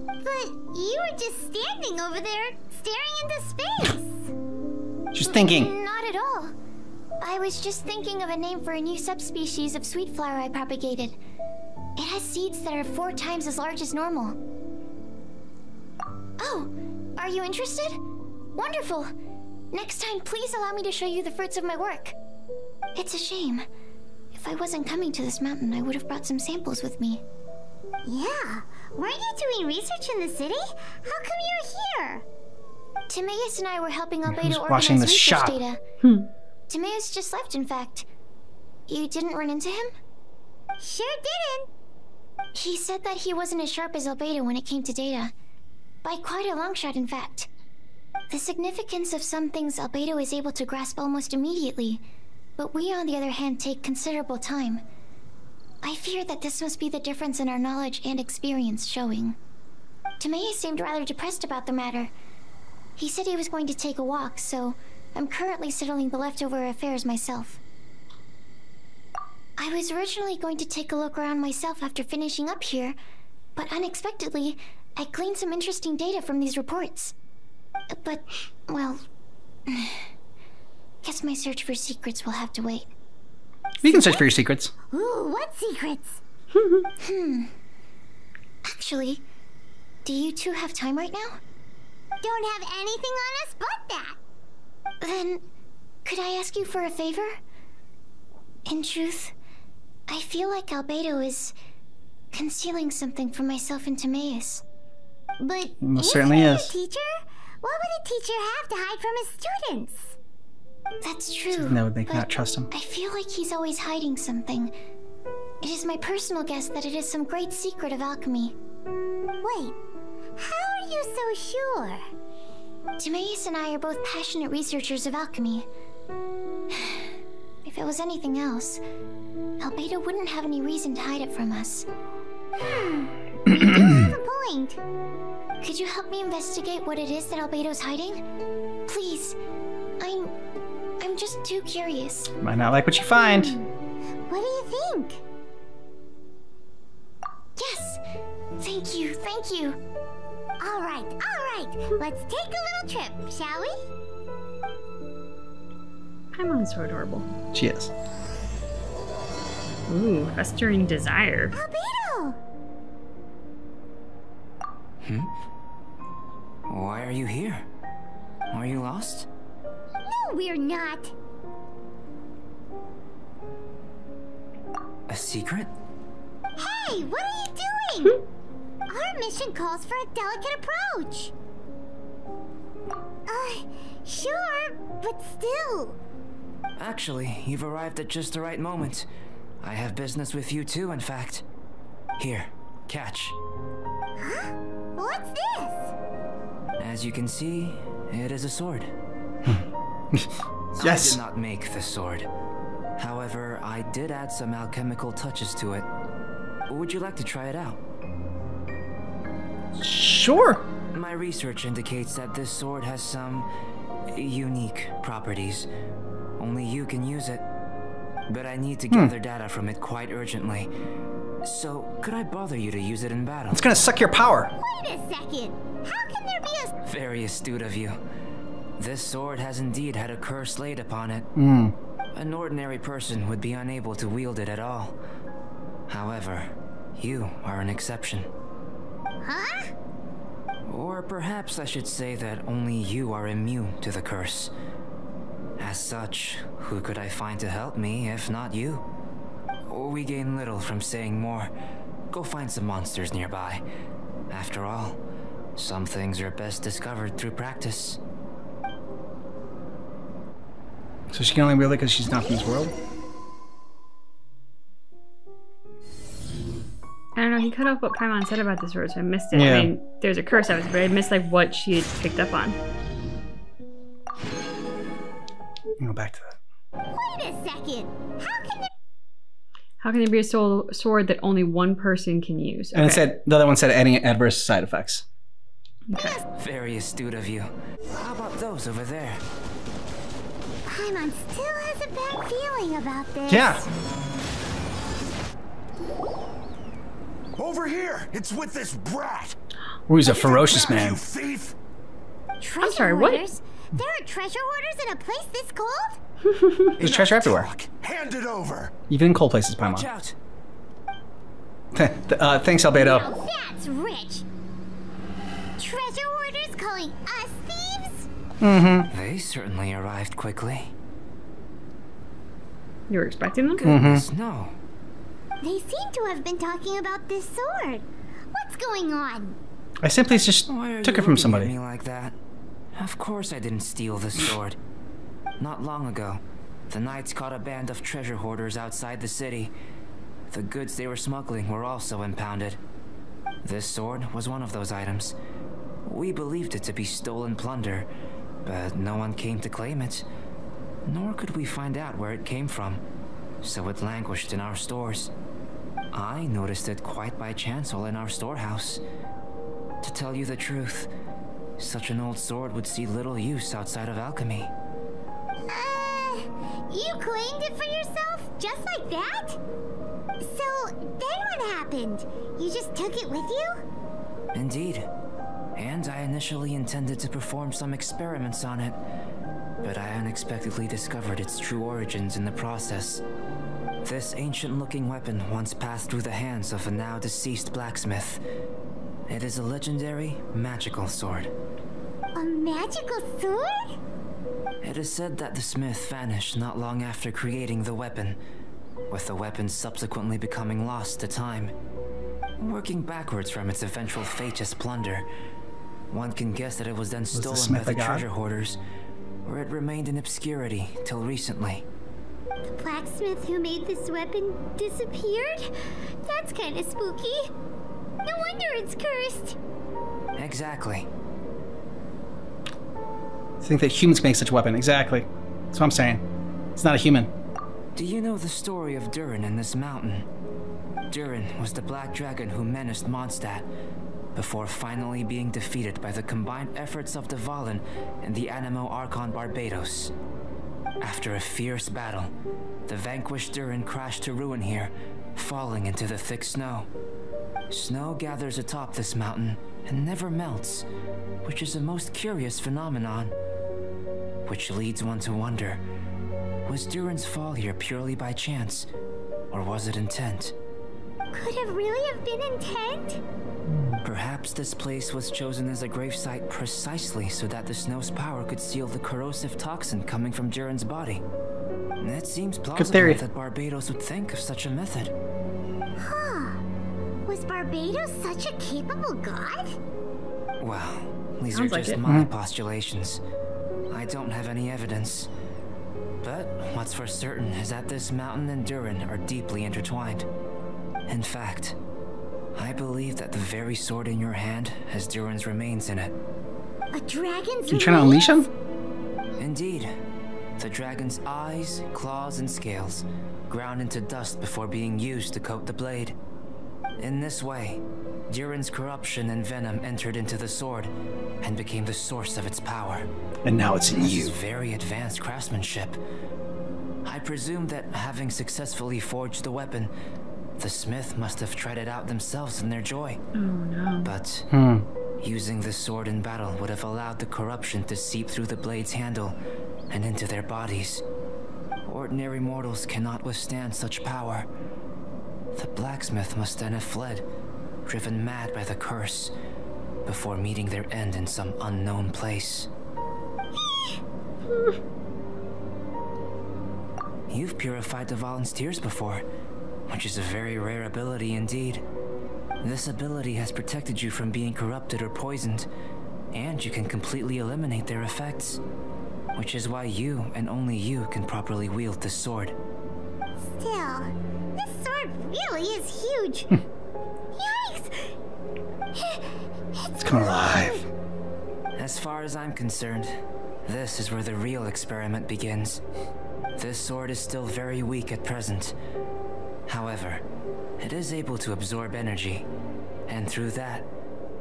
But you were just standing over there, staring into space. Just thinking. Not at all. I was just thinking of a name for a new subspecies of sweet flower I propagated. It has seeds that are four times as large as normal. Oh, are you interested? Wonderful! Next time, please allow me to show you the fruits of my work. It's a shame. If I wasn't coming to this mountain, I would have brought some samples with me. Yeah, weren't you doing research in the city? How come you're here? Timaeus and I were helping Albedo organize research shop. data. Hmm. Timaeus just left, in fact. You didn't run into him? Sure didn't! He said that he wasn't as sharp as Albedo when it came to data. By quite a long shot, in fact. The significance of some things Albedo is able to grasp almost immediately, but we, on the other hand, take considerable time. I fear that this must be the difference in our knowledge and experience showing. Timaeus seemed rather depressed about the matter. He said he was going to take a walk, so I'm currently settling the leftover affairs myself. I was originally going to take a look around myself after finishing up here, but unexpectedly, I gleaned some interesting data from these reports. But, well, guess my search for secrets will have to wait. You can search for your secrets. Ooh, what secrets? Hmm. Actually, do you two have time right now? Don't have anything on us but that. Then, could I ask you for a favor? In truth, I feel like Albedo is concealing something from myself and Timaeus. But well, certainly is. A teacher? What would a teacher have to hide from his students? That's true. That would make me not trust him. I feel like he's always hiding something. It is my personal guess that it is some great secret of alchemy. Wait, how are you so sure? Timaeus and I are both passionate researchers of alchemy. If it was anything else, Albedo wouldn't have any reason to hide it from us. Hmm, you do have a point. Could you help me investigate what it is that Albedo's hiding? Please, I'm... I'm just too curious. Might not like what you find. Hmm. What do you think? Yes! Thank you, thank you. All right, all right. Let's take a little trip, shall we? Paimon's so adorable. She is. Ooh, festering desire. Albedo! Hmm? Why are you here? Are you lost? No, we're not. A secret? Hey, what are you doing? Our mission calls for a delicate approach. Uh, sure, but still. Actually, you've arrived at just the right moment. I have business with you too, in fact. Here, catch. Huh? What's this? As you can see, it is a sword. Yes. I did not make the sword. However, I did add some alchemical touches to it. Would you like to try it out? Sure. My research indicates that this sword has some unique properties. Only you can use it. But I need to hmm. gather data from it quite urgently. So, could I bother you to use it in battle? It's gonna suck your power. Wait a second. How can there be a... Very astute of you. This sword has indeed had a curse laid upon it. Hmm. An ordinary person would be unable to wield it at all. However, you are an exception. Huh? Or perhaps I should say that only you are immune to the curse. As such, who could I find to help me if not you? We gain little from saying more. Go find some monsters nearby. After all, some things are best discovered through practice. So she can only really because she's not from this world? I don't know, he cut off what Paimon said about this sword, so I missed it. Yeah. I mean, there's a curse, I was but I missed like what she had picked up on. I'll go back to that. Wait a second. How can there How can there be a soul sword that only one person can use? Okay. And it said the other one said any adverse side effects. Okay. Very astute of you. How about those over there? Paimon still has a bad feeling about this. Yeah. Over here! It's with this brat! Who's a ferocious man. You thief! Treasure I'm sorry, hoarders? What? There are treasure hoarders in a place this cold? There's treasure everywhere. Talk. Hand it over! Even in cold places, Paimon. Watch out. uh, thanks, Albedo. Now that's rich! Treasure hoarders calling us thieves? Mm-hmm. They certainly arrived quickly. You were expecting them? Goodness, mm-hmm. no. They seem to have been talking about this sword. What's going on? I simply just took it from somebody. Why are you looking at me like that? Of course I didn't steal the sword. Not long ago, the knights caught a band of treasure hoarders outside the city. The goods they were smuggling were also impounded. This sword was one of those items. We believed it to be stolen plunder, but no one came to claim it. Nor could we find out where it came from, so it languished in our stores. I noticed it quite by chance while in our storehouse. To tell you the truth, such an old sword would see little use outside of alchemy. Uh, you claimed it for yourself, just like that? So, then what happened? You just took it with you? Indeed. And I initially intended to perform some experiments on it, but I unexpectedly discovered its true origins in the process. This ancient-looking weapon once passed through the hands of a now-deceased blacksmith. It is a legendary, magical sword. A magical sword? It is said that the smith vanished not long after creating the weapon, with the weapon subsequently becoming lost to time. Working backwards from its eventual fate as plunder, one can guess that it was then was stolen the by the treasure hoarders, where it remained in obscurity till recently. The blacksmith who made this weapon disappeared? That's kind of spooky. No wonder it's cursed. Exactly. I think that humans make such a weapon. Exactly. That's what I'm saying. It's not a human. Do you know the story of Durin and this mountain? Durin was the black dragon who menaced Mondstadt, before finally being defeated by the combined efforts of Dvalin and the Anemo Archon Barbatos. After a fierce battle, the vanquished Durin crashed to ruin here, falling into the thick snow. Snow gathers atop this mountain and never melts, which is a most curious phenomenon. Which leads one to wonder, was Durin's fall here purely by chance, or was it intent? Could it really have been intent? Perhaps this place was chosen as a gravesite precisely so that the snow's power could seal the corrosive toxin coming from Durin's body. It seems plausible that Barbatos would think of such a method. Huh. Was Barbatos such a capable god? Well, these Sounds are just like my mm-hmm. postulations. I don't have any evidence. But what's for certain is that this mountain and Durin are deeply intertwined. In fact, I believe that the very sword in your hand has Durin's remains in it. A dragon's You trying to unleash him? Indeed. The dragon's eyes, claws, and scales ground into dust before being used to coat the blade. In this way, Durin's corruption and venom entered into the sword and became the source of its power. And now it's in this you. Is very advanced craftsmanship. I presume that having successfully forged the weapon, the smith must have tried it out themselves in their joy. Oh no. But hmm. using the sword in battle would have allowed the corruption to seep through the blade's handle and into their bodies. Ordinary mortals cannot withstand such power. The blacksmith must then have fled, driven mad by the curse, before meeting their end in some unknown place. You've purified Dvalin's tears before, which is a very rare ability indeed. This ability has protected you from being corrupted or poisoned, and you can completely eliminate their effects, which is why you and only you can properly wield this sword. Still, this sword really is huge. Yikes! It's, it's come alive. As far as I'm concerned, this is where the real experiment begins. This sword is still very weak at present. However, it is able to absorb energy, and through that,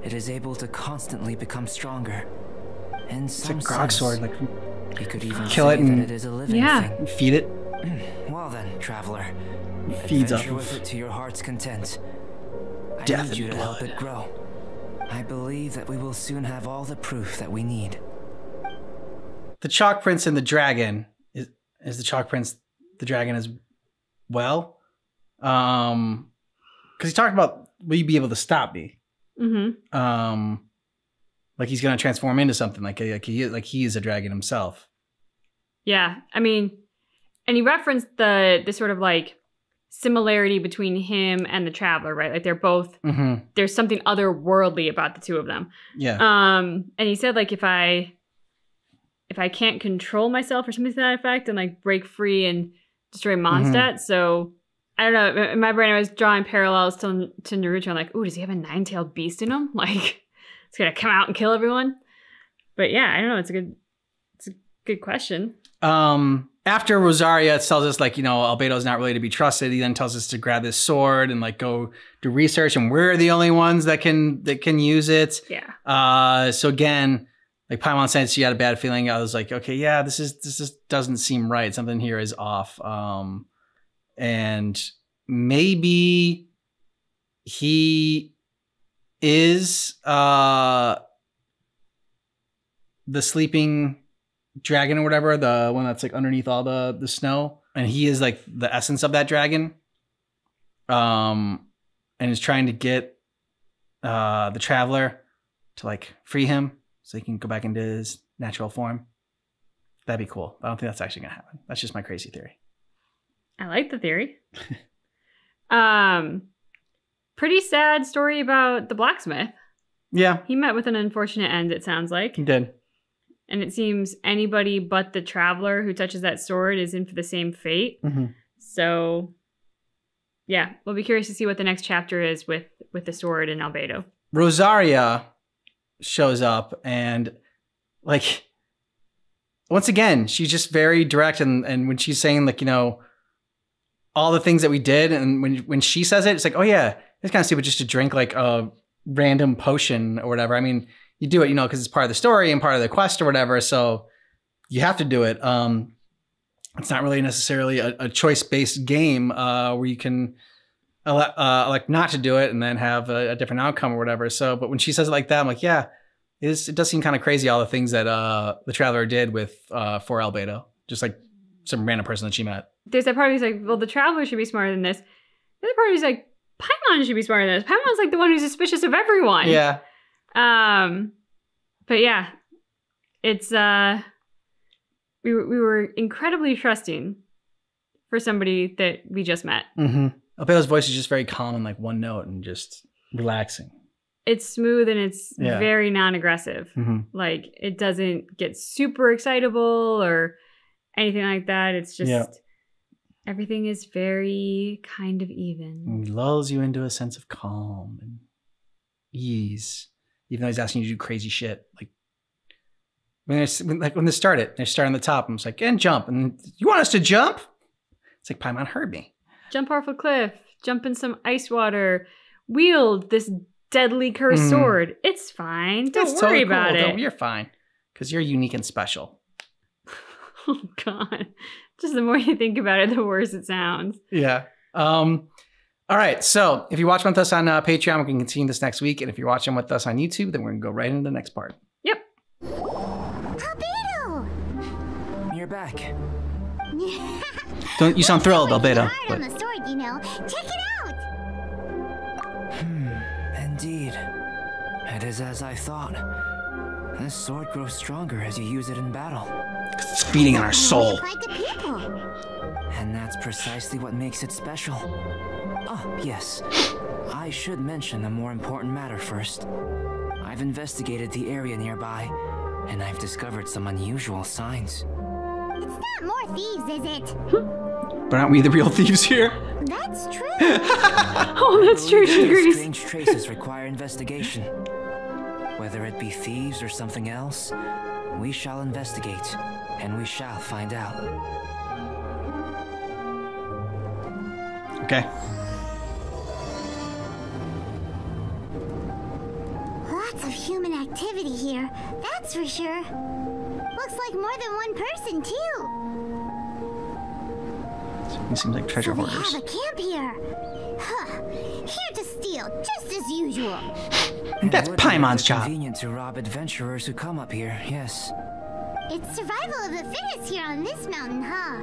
it is able to constantly become stronger. In some it's a grog sense, sword, like you could even kill it and it is a living yeah. thing. Feed it. Well then, traveler, it feeds off with it to your heart's content. I Death need you to blood. help it grow. I believe that we will soon have all the proof that we need. The Chalk Prince and the Dragon is is the Chalk Prince the Dragon as well. Um, because he talked about, will you be able to stop me? Mm-hmm. Um, like he's gonna transform into something, like like he like he is a dragon himself. Yeah, I mean, and he referenced the the sort of like similarity between him and the traveler, right? Like they're both mm-hmm. there's something otherworldly about the two of them. Yeah. Um, and he said like if I if I can't control myself or something to that effect, and like break free and destroy Mondstadt, mm-hmm. so. I don't know. In my brain, I was drawing parallels to to Naruto. I'm like, ooh, does he have a nine-tailed beast in him? Like, it's gonna come out and kill everyone. But yeah, I don't know. It's a good, it's a good question. Um, after Rosaria tells us, like, you know, Albedo's not really to be trusted. He then tells us to grab this sword and like go do research, and we're the only ones that can that can use it. Yeah. Uh, so again, like Paimon said, she had a bad feeling. I was like, okay, yeah, this is this just doesn't seem right. Something here is off. Um. And maybe he is uh, the sleeping dragon or whatever, the one that's like underneath all the, the snow. And he is like the essence of that dragon. Um, and is trying to get uh, the traveler to like free him so he can go back into his natural form. That'd be cool. I don't think that's actually gonna happen. That's just my crazy theory. I like the theory. um, pretty sad story about the blacksmith. Yeah. He met with an unfortunate end, it sounds like. He did. And it seems anybody but the traveler who touches that sword is in for the same fate. Mm-hmm. So, yeah. We'll be curious to see what the next chapter is with, with the sword and Albedo. Rosaria shows up and, like, once again, she's just very direct. And, and when she's saying, like, you know, all the things that we did, and when when she says it, it's like, oh yeah, it's kind of stupid just to drink like a random potion or whatever. I mean, you do it, you know, because it's part of the story and part of the quest or whatever, so you have to do it. Um, it's not really necessarily a, a choice-based game uh, where you can ele uh, elect not to do it and then have a, a different outcome or whatever. So, but when she says it like that, I'm like, yeah, it, is, it does seem kind of crazy, all the things that uh, the Traveler did with uh, for Albedo, just like some random person that she met. There's that part who's like, well, the traveler should be smarter than this. The other part who's like, Paimon should be smarter than this. Paimon's like the one who's suspicious of everyone. Yeah. Um, but yeah, it's, uh, we were, we were incredibly trusting for somebody that we just met. Mm-hmm. Albedo's voice is just very calm and like one note and just relaxing. It's smooth and it's yeah. very non-aggressive. Mm-hmm. Like it doesn't get super excitable or anything like that. It's just yeah. everything is very kind of even. It lulls you into a sense of calm and ease, even though he's asking you to do crazy shit. Like when, I, when like when they start it, they start on the top. I'm just like, and jump. And you want us to jump? It's like, Paimon heard me. Jump off a cliff. Jump in some ice water. Wield this deadly cursed mm. sword. It's fine. Don't it's worry totally about cool, it. Though. You're fine because you're unique and special. Oh, God. Just the more you think about it, the worse it sounds. Yeah. Um, all right. So if you watch with us on uh, Patreon, we can continue this next week. And if you're watching with us on YouTube, then we're going to go right into the next part. Yep. Albedo! You're back. Don't you sound thrilled, Albedo. But... on the sword, you know. Check it out. Hmm, indeed. It is as I thought. This sword grows stronger as you use it in battle. It's feeding on our soul. And that's precisely what makes it special. Oh, yes. I should mention a more important matter first. I've investigated the area nearby, and I've discovered some unusual signs. It's not more thieves, is it? But aren't we the real thieves here? That's true. Oh, that's true, she agrees. Strange traces require investigation. Whether it be thieves or something else, we shall investigate, and we shall find out. Okay. Lots of human activity here, that's for sure. Looks like more than one person, too. It seems like treasure so hoarders. We have a camp here. Huh. Here to steal, just as usual. That's Paimon's job. It's convenient to rob adventurers who come up here, yes. It's survival of the fittest here on this mountain, huh?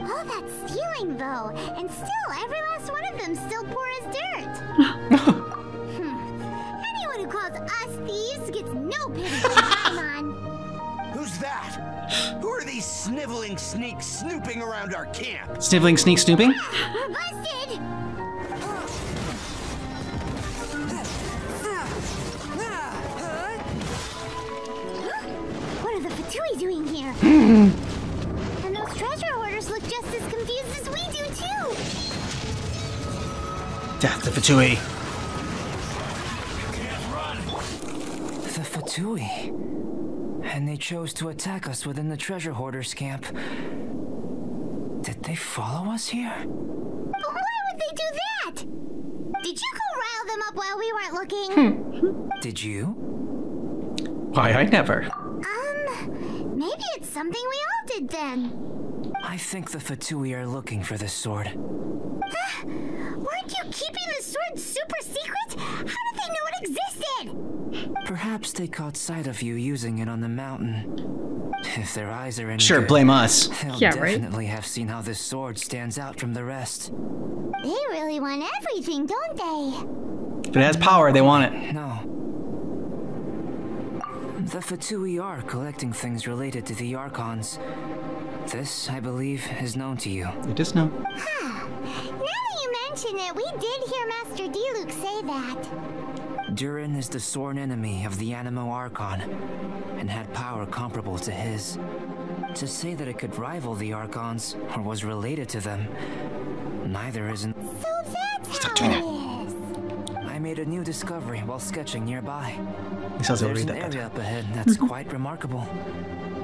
All that stealing, though, and still every last one of them still poor as dirt. hmm. Anyone who calls us thieves gets no pity from Paimon. Who's that? Who are these sniveling sneaks snooping around our camp? Sniveling sneak snooping? Ah, we're busted! What are the Fatui doing here? And those treasure hoarders look just as confused as we do, too! Death the Fatui. You can't run. The Fatui... and they chose to attack us within the treasure hoarders' camp. Did they follow us here? But why would they do that? Did you go rile them up while we weren't looking? Hmm. Did you? Why, I never. Um, maybe it's something we all did then. I think the Fatui are looking for this sword. Huh? Weren't you keeping the sword super secret? How did they know it existed? Perhaps they caught sight of you using it on the mountain. If their eyes are any sure, good, blame us. They'll yeah, definitely right? have seen how this sword stands out from the rest. They really want everything, don't they? If it has power, they want it. No. The Fatui are collecting things related to the Archons. This, I believe, is known to you. It is known. Huh. Now that you mention it, we did hear Master Diluc say that. Durin is the sworn enemy of the Anemo Archon, and had power comparable to his. To say that it could rival the Archons, or was related to them, neither isn't... So that's Stop how it is! I made a new discovery while sketching nearby. There's an area up ahead that's quite remarkable.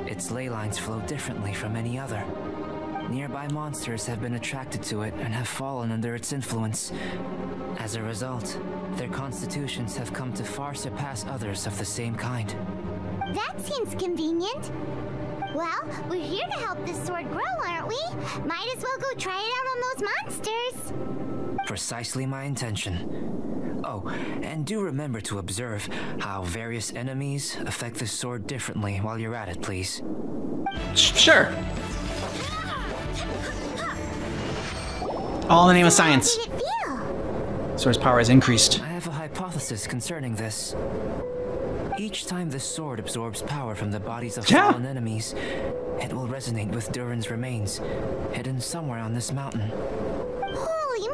Its ley lines flow differently from any other. Nearby monsters have been attracted to it and have fallen under its influence. As a result, their constitutions have come to far surpass others of the same kind. That seems convenient. Well, we're here to help this sword grow, aren't we? Might as well go try it out on those monsters. Precisely my intention. Oh, and do remember to observe how various enemies affect the sword differently while you're at it, please. Sure. All in the name of science. Sword's power has increased. I have a hypothesis concerning this. Each time the sword absorbs power from the bodies of yeah. fallen enemies, it will resonate with Durin's remains, hidden somewhere on this mountain. Holy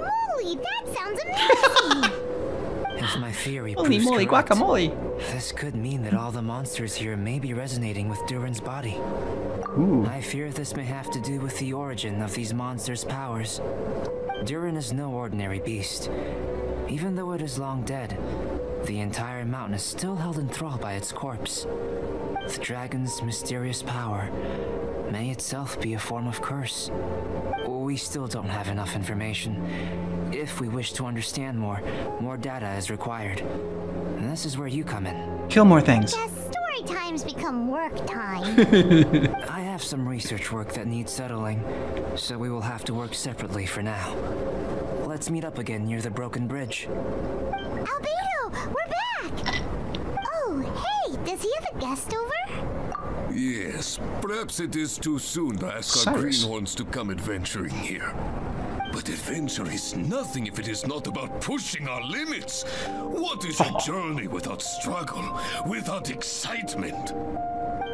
moly, that sounds amazing! If my theory Holy moly, correct, guacamole! This could mean that all the monsters here may be resonating with Durin's body. Ooh. I fear this may have to do with the origin of these monsters' powers. Durin is no ordinary beast. Even though it is long dead, the entire mountain is still held in thrall by its corpse. The dragon's mysterious power may itself be a form of curse. We still don't have enough information. If we wish to understand more, more data is required. And this is where you come in. Kill more things. Yes, story times become work time. I have some research work that needs settling, so we will have to work separately for now. Let's meet up again near the broken bridge. Albedo, we're back! Oh, hey, does he have a guest over? Yes, perhaps it is too soon to ask Cyrus. Our greenhorns to come adventuring here. But adventure is nothing if it is not about pushing our limits. What is a journey without struggle, without excitement?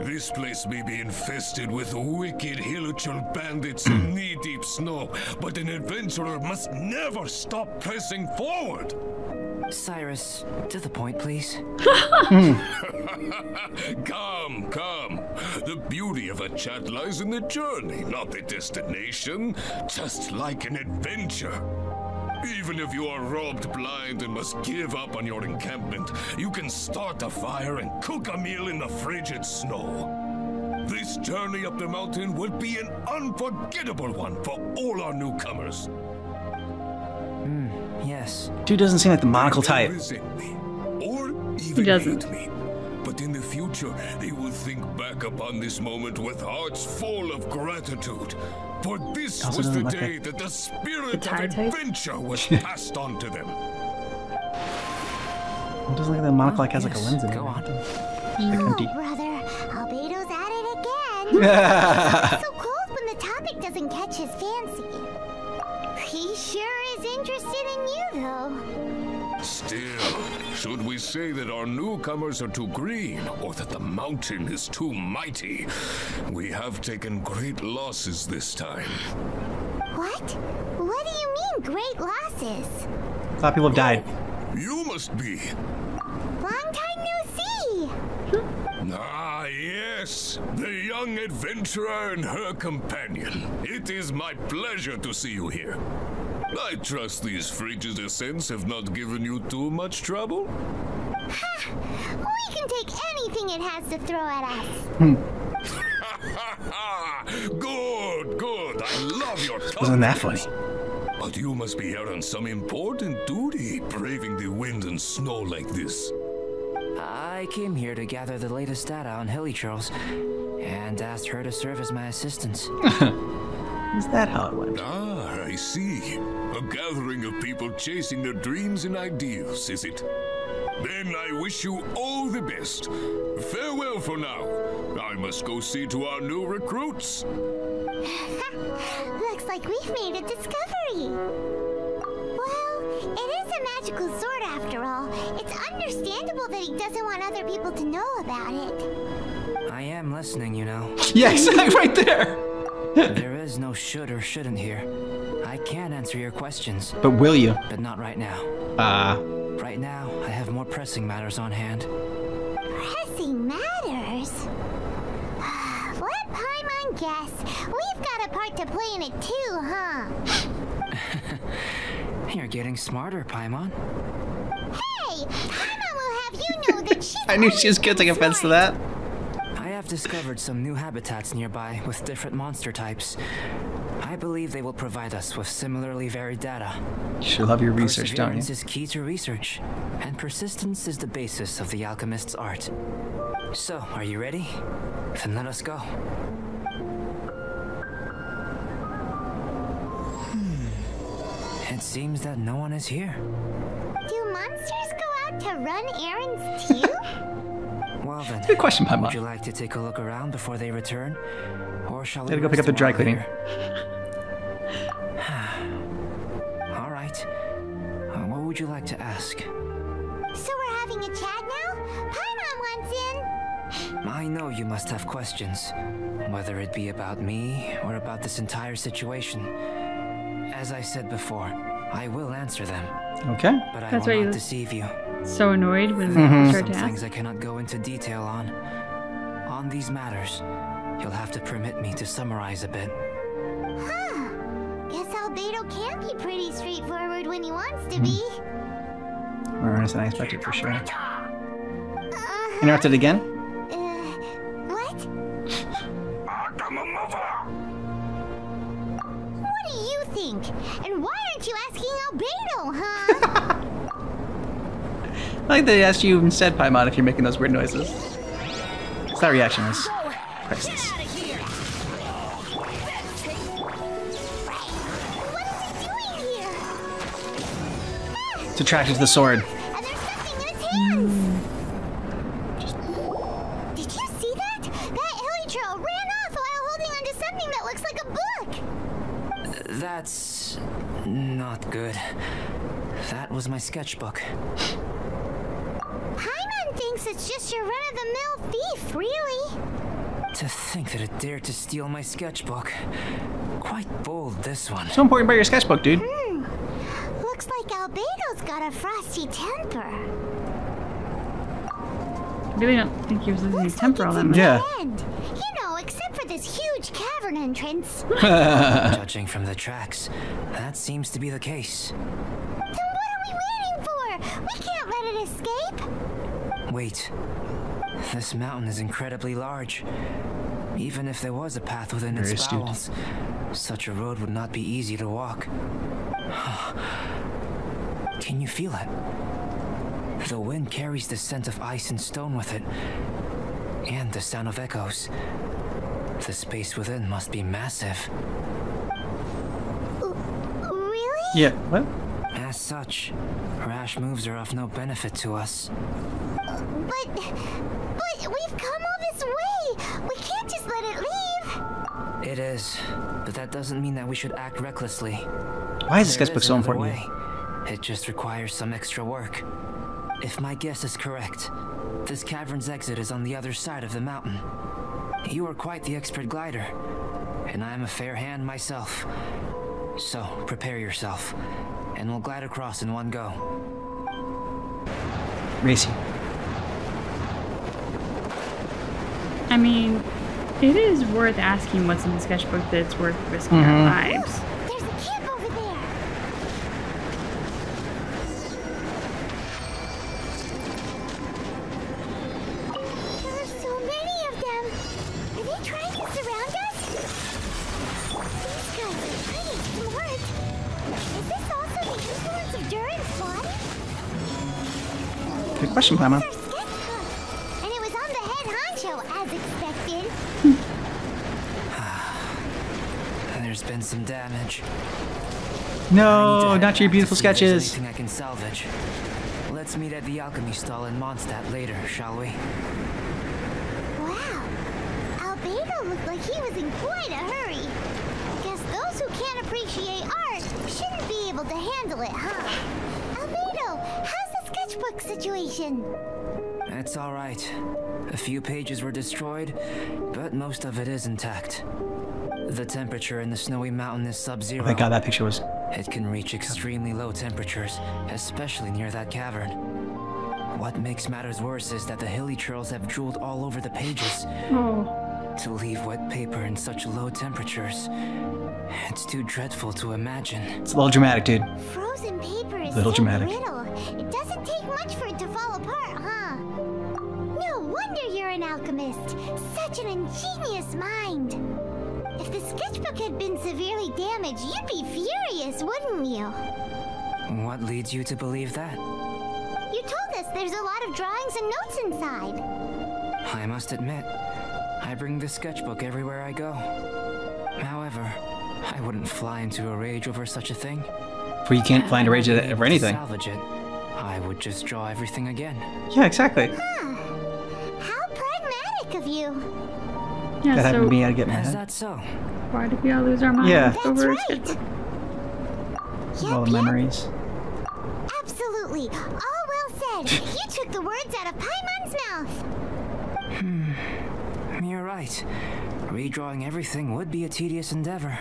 This place may be infested with wicked Hilichurl bandits in knee-deep snow, but an adventurer must never stop pressing forward. Cyrus, to the point, please. mm. Come, come. The beauty of a chat lies in the journey, not the destination. Just like an adventure. Even if you are robbed blind and must give up on your encampment, you can start a fire and cook a meal in the frigid snow. This journey up the mountain will be an unforgettable one for all our newcomers. Yes. Dude doesn't seem like the monocle type. Or even he doesn't. Me. But in the future, they will think back upon this moment with hearts full of gratitude. For this was the like day it. that the spirit the of adventure type? was passed on to them. It doesn't like that monocle like has yes. like a lens in it. Go on. Like no, empty. brother. Albedo's at it again. It's so cold when the topic doesn't catch his fancy. He sure is interested in you, though. Still, should we say that our newcomers are too green, or that the mountain is too mighty? We have taken great losses this time. What? What do you mean, great losses? A lot of people have died. You must be. Long time no see. Ah, yes, the young adventurer and her companion. It is my pleasure to see you here. I trust these frigid ascents have not given you too much trouble? Ha! We can take anything it has to throw at us. Ha! Good, good. I love your confidence. Wasn't that funny? But you must be here on some important duty, braving the wind and snow like this. I came here to gather the latest data on Hilichurls, and asked her to serve as my assistant. Is that how it went? Ah, I see. A gathering of people chasing their dreams and ideals, is it? Then I wish you all the best. Farewell for now. I must go see to our new recruits. Looks like we've made a discovery. It is a magical sword after all. It's understandable that he doesn't want other people to know about it. I am listening, you know. Yes, right there. There is no should or shouldn't here. I can answer your questions. But will you? But not right now. Ah. Uh. Right now, I have more pressing matters on hand. Pressing matters? Let Paimon guess. We've got a part to play in it too, huh? You're getting smarter, Paimon. Hey! Paimon will have you know that she's I knew she was going to take offense to that. I have discovered some new habitats nearby with different monster types. I believe they will provide us with similarly varied data. You should love your research, don't you? Perseverance is key to research, and persistence is the basis of the alchemist's art. So, are you ready? Then let us go. It seems that no one is here. Do monsters go out to run errands too? Well then, good question, Paimon. Would you like to take a look around before they return? Or shall we gotta go pick up the dry cleaning? All right. Uh, what would you like to ask? So we're having a chat now? Paimon wants in. I know you must have questions, whether it be about me or about this entire situation. As I said before, I will answer them. Okay. But I That's will why not deceive you. So annoyed when mm-hmm. Some things I cannot go into detail on. On these matters, you'll have to permit me to summarize a bit. Huh. Guess Albedo can be pretty straightforward when he wants to mm-hmm. be. More honest than I expected, for sure. Uh-huh. Interrupted again? Uh, what? What do you think? And why aren't you asking Albedo, huh? I like they asked you instead, Paimon, if you're making those weird noises. It's that reaction is priceless. It's attracted to the sword. And there's something in its hands. Just... Did you see that? That Hilichurl ran off while holding onto something that looks like a book. That's not good. That was my sketchbook. Paimon thinks it's just your run-of-the-mill thief, really. To think that it dared to steal my sketchbook. Quite bold, this one. So important about your sketchbook, dude. Hmm. Looks like Albedo's got a frosty temper. I really don't think he was losing his temper all that much. Yeah. End. You know, except for this huge cavern entrance. Judging from the tracks, that seems to be the case. We can't let it escape. Wait. This mountain is incredibly large. Even if there was a path within Very its bowels, astute. Such a road would not be easy to walk. Can you feel it? The wind carries the scent of ice and stone with it, and the sound of echoes. The space within must be massive. Really? Yeah, what? As such, rash moves are of no benefit to us. But... but we've come all this way! We can't just let it leave! It is, but that doesn't mean that we should act recklessly. Why is this sketchbook so important? Way. It just requires some extra work. If my guess is correct, this cavern's exit is on the other side of the mountain. You are quite the expert glider, and I am a fair hand myself. So, prepare yourself. And we'll glide across in one go. Racy. I mean, it is worth asking what's in the sketchbook that's worth risking mm-hmm. our lives. Look, there's a camp over there. There are so many of them. Are they trying to surround us? These guys are pretty smart. Is this all? Good question, Paimon. And it was on the head honcho, as expected. There's been some damage. No, not your beautiful sketches. I can salvage. Let's meet at the alchemy stall in Mondstadt later, shall we? Wow, Albedo looked like he was in quite a hurry. Guess those who can't appreciate art shouldn't be able to handle it, huh? Albedo, how's the sketchbook situation? It's all right. A few pages were destroyed, but most of it is intact. The temperature in the snowy mountain is sub-zero. Oh my god, that picture was... It can reach extremely low temperatures, especially near that cavern. What makes matters worse is that the Hilichurls have drooled all over the pages. Oh. To leave wet paper in such low temperatures, it's too dreadful to imagine. It's a little dramatic, dude. Frozen paper is a little dramatic. Riddle. It doesn't take much for it to fall apart, huh? No wonder you're an alchemist. Such an ingenious mind. If the sketchbook had been severely damaged, you'd be furious, wouldn't you? What leads you to believe that? You told us there's a lot of drawings and notes inside. I must admit, I bring this sketchbook everywhere I go. However, I wouldn't fly into a rage over such a thing. For you can't fly into a rage over anything. Salvage it. I would just draw everything again. Yeah, exactly. Huh. How pragmatic of you. Yeah, that so happened to me. I'd get mad. Is that so? Why did we all lose our minds yeah. over a sketchbook? Yep, all the yep. memories. Absolutely. All well said. You took the words out of Paimon's mouth. Hmm. You're right. Redrawing everything would be a tedious endeavor.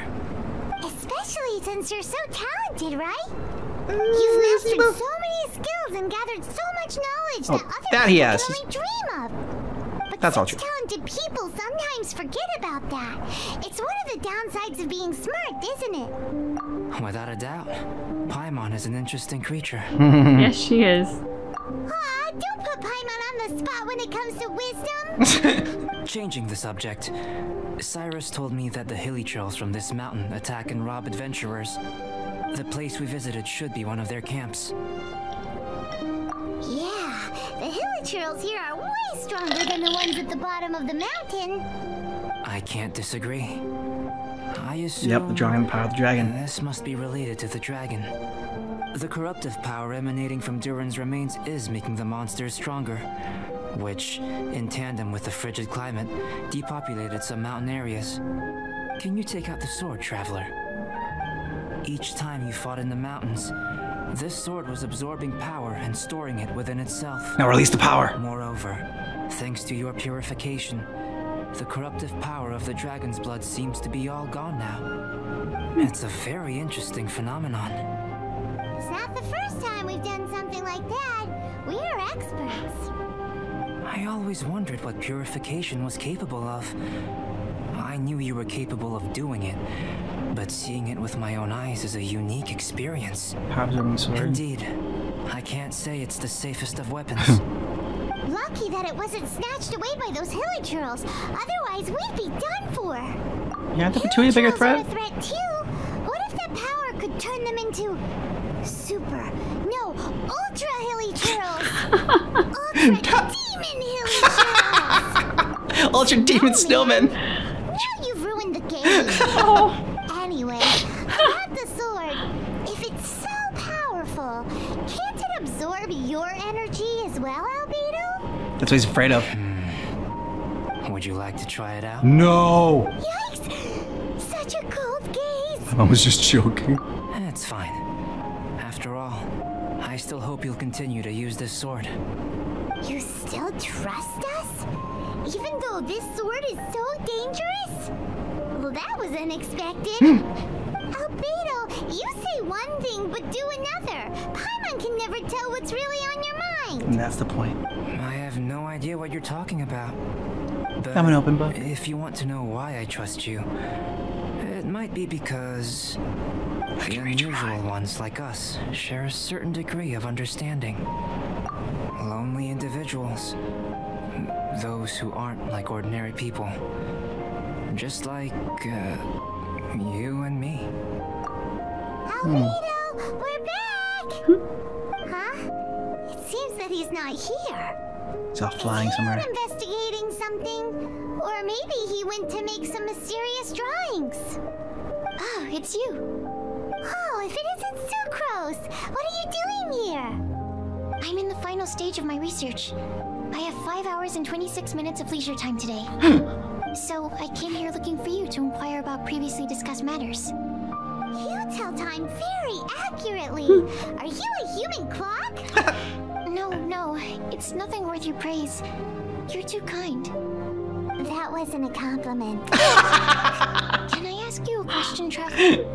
Especially since you're so talented, right? Uh, You've mastered no. so many skills and gathered so much knowledge oh, that other that people can only dream of. But That's all true. talented people sometimes forget about that. It's one of the downsides of being smart, isn't it? Without a doubt, Paimon is an interesting creature. Yes, she is. Aw, don't put Paimon on the spot when it comes to wisdom. Changing the subject, Cyrus told me that the Hilichurls from this mountain attack and rob adventurers. The place we visited should be one of their camps. Yeah, the Hilichurls here are way stronger than the ones at the bottom of the mountain. I can't disagree. I assume yep, the drawing power of the dragon. This must be related to the dragon. The corruptive power emanating from Durin's remains is making the monsters stronger, which, in tandem with the frigid climate, depopulated some mountain areas. Can you take out the sword, Traveler? Each time you fought in the mountains, this sword was absorbing power and storing it within itself. Now release the power! Moreover, thanks to your purification, the corruptive power of the dragon's blood seems to be all gone now. It's a very interesting phenomenon. It's not the first time we've done something like that. We are experts. I always wondered what purification was capable of. I knew you were capable of doing it, but seeing it with my own eyes is a unique experience. Indeed, I can't say it's the safest of weapons. Lucky that it wasn't snatched away by those Hilichurls, otherwise we'd be done for. Yeah, I think it's a bigger threat. Are a threat too. What if that power could turn them into super, no, ultra Hilichurls? Ultra demon Hilichurls! Ultra demon snowman! Now you've ruined the game. Oh. Anyway, about the sword, if it's so powerful, can't it absorb your energy as well, Albedo? That's what he's afraid of. Hmm. Would you like to try it out? No! Yikes! Such a cold gaze! I was just joking. It's fine. After all, I still hope you'll continue to use this sword. You still trust us? Even though this sword is so dangerous? Well, that was unexpected. Albedo, you say one thing but do another. Paimon can never tell what's really on your mind. And that's the point. I have no idea what you're talking about. But I'm an open book. If you want to know why I trust you, it might be because the unusual ones like us share a certain degree of understanding. Lonely individuals. Those who aren't like ordinary people. Just like, uh, you and me. Albedo, hmm. we're back! Huh? It seems that he's not here. He's off flying Is he somewhere. Out investigating something? Or maybe he went to make some mysterious drawings. Oh, it's you. Oh, if it isn't Sucrose! What are you doing here? I'm in the final stage of my research. I have five hours and twenty-six minutes of leisure time today. So I came here looking for you to inquire about previously discussed matters. You tell time very accurately. Are you a human clock? No, no. It's nothing worth your praise. You're too kind. That wasn't a compliment. Can I ask you a question, Traveler?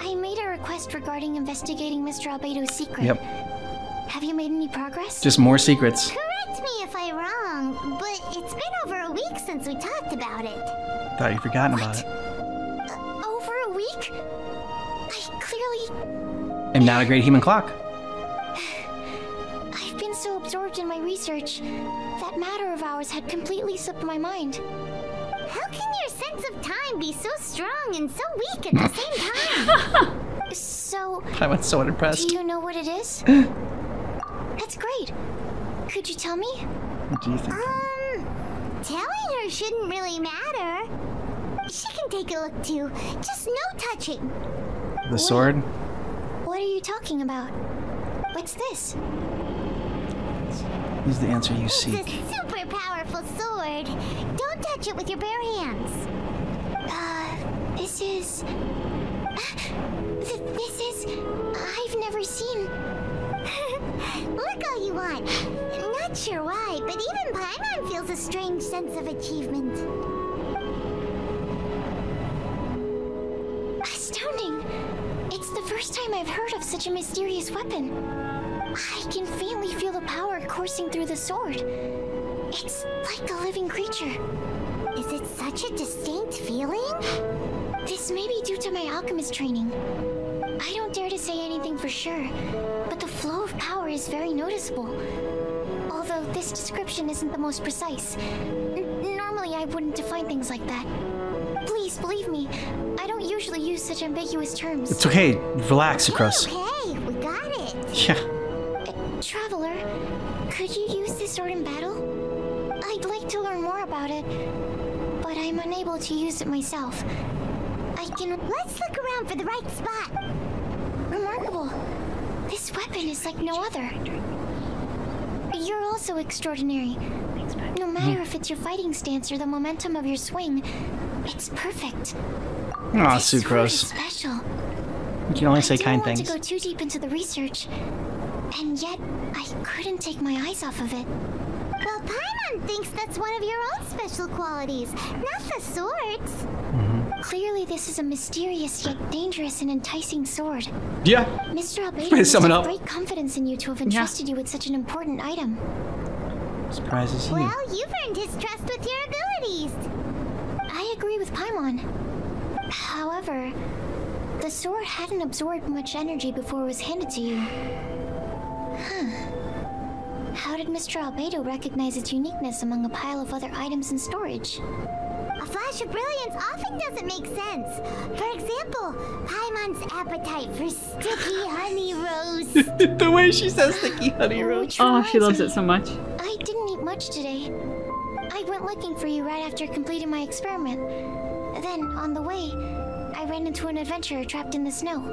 I made a request regarding investigating Mister Albedo's secret. Yep. Have you made any progress? Just more secrets. Correct me if I'm wrong, but it's been over a week since we talked about it. Thought you'd forgotten what? about it. Uh, over a week? I clearly... I'm not a great human clock. I've been so absorbed in my research, that matter of ours had completely slipped my mind. How can your sense of time be so strong and so weak at the same time? So... I was so impressed. Do you know what it is? That's great. Could you tell me? What do you think? Um, telling her shouldn't really matter. She can take a look too. Just no touching. The what, sword? What are you talking about? What's this? This is the answer you seek. It's a super powerful sword. Don't touch it with your bare hands. Uh, this is... Th this is... I've never seen... Look all you want. Not sure why, but even Paimon feels a strange sense of achievement. A first time I've heard of such a mysterious weapon. I can faintly feel the power coursing through the sword. It's like a living creature. Is it such a distinct feeling? This may be due to my alchemist training. I don't dare to say anything for sure, but the flow of power is very noticeable. Although this description isn't the most precise. N- normally I wouldn't define things like that. Please believe me, I don't usually use such ambiguous terms. It's okay, relax, Sucrose. Okay, we got it. Yeah. Uh, traveler, could you use this sword in battle? I'd like to learn more about it, but I'm unable to use it myself. I can... Let's look around for the right spot. Remarkable. This weapon is like no other. You're also extraordinary. No matter if it's your fighting stance or the momentum of your swing, it's perfect. Aw, Sucrose. Special. You can only say kind things. I didn't want to go too deep into the research, and yet I couldn't take my eyes off of it. Well, Paimon thinks that's one of your own special qualities, not the sword's. Mm-hmm. Clearly, this is a mysterious yet dangerous and enticing sword. Yeah. Mister Albedo has great confidence in you to have entrusted yeah. you with such an important item. Surprises you. Well, you've earned his trust with your abilities. I agree with Paimon. However, the sword hadn't absorbed much energy before it was handed to you. Huh. How did Mister Albedo recognize its uniqueness among a pile of other items in storage? A flash of brilliance often doesn't make sense. For example, Paimon's appetite for sticky honey roast. The way she says sticky honey roast. Oh, she loves it so much. I didn't eat much today. I went looking for you right after completing my experiment. Then, on the way, I ran into an adventurer trapped in the snow.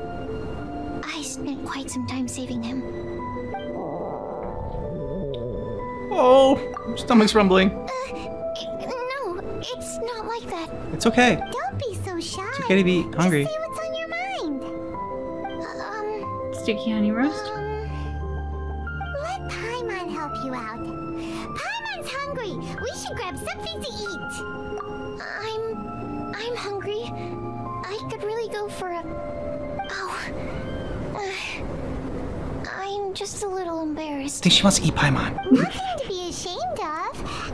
I spent quite some time saving him. Oh, stomach's rumbling. Uh, no, it's not like that. It's okay. Don't be so shy. It's okay to be hungry. Just say what's on your mind. Um, sticky honey roast. Um, let Paimon help you out. Paimon's hungry. We should grab something to eat. I'm, I'm hungry. I could really go for a. Oh, uh, I'm just a little embarrassed. I think she wants to eat Paimon.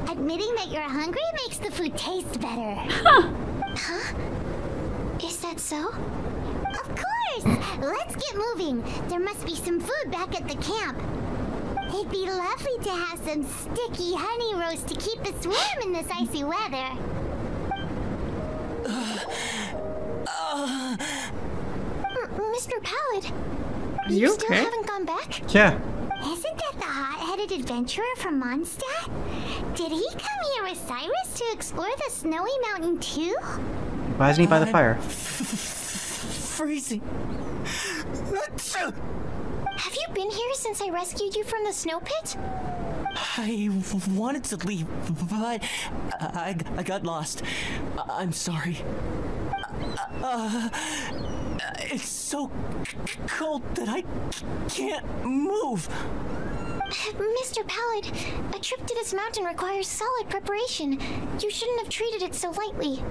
Admitting that you're hungry makes the food taste better. Huh? Huh? Is that so? Of course! Let's get moving. There must be some food back at the camp. It'd be lovely to have some sticky honey roast to keep us warm in this icy weather. Mister Pallad, you, you still okay? haven't gone back? Yeah. Isn't that the hot-headed adventurer from Mondstadt? Did he come here with Cyrus to explore the snowy mountain too? Why isn't he by the fire? Freezing. Have you been here since I rescued you from the snow pit? I wanted to leave, but I, I got lost. I'm sorry. Uh, it's so cold that I can't move. Mister Pallad, a trip to this mountain requires solid preparation. You shouldn't have treated it so lightly.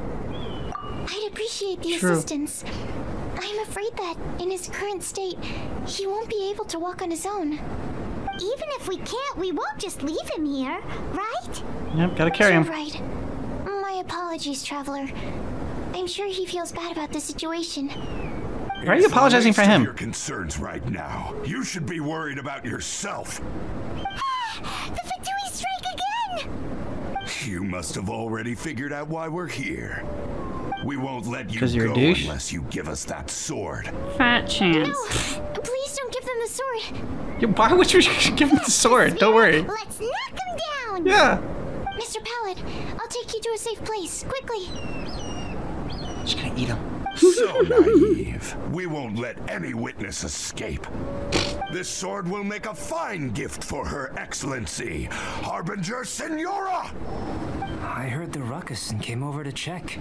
I'd appreciate the True. assistance. I'm afraid that, in his current state, he won't be able to walk on his own. Even if we can't, we won't just leave him here, right? Yep, gotta carry him. You're right. My apologies, traveler. I'm sure he feels bad about the situation. Why are you apologizing for him? Your concerns right now. You should be worried about yourself. Ah, the Fatui strike again! You must have already figured out why we're here. We won't let you go unless you give us that sword. Fat chance. No, please don't give them the sword. Yeah, why would you give them the sword? Don't worry. Let's knock them down. Yeah. Mister Pallad, I'll take you to a safe place quickly. She's gonna eat him. So naive. We won't let any witness escape. This sword will make a fine gift for Her Excellency, Harbinger Senora! I heard the ruckus and came over to check.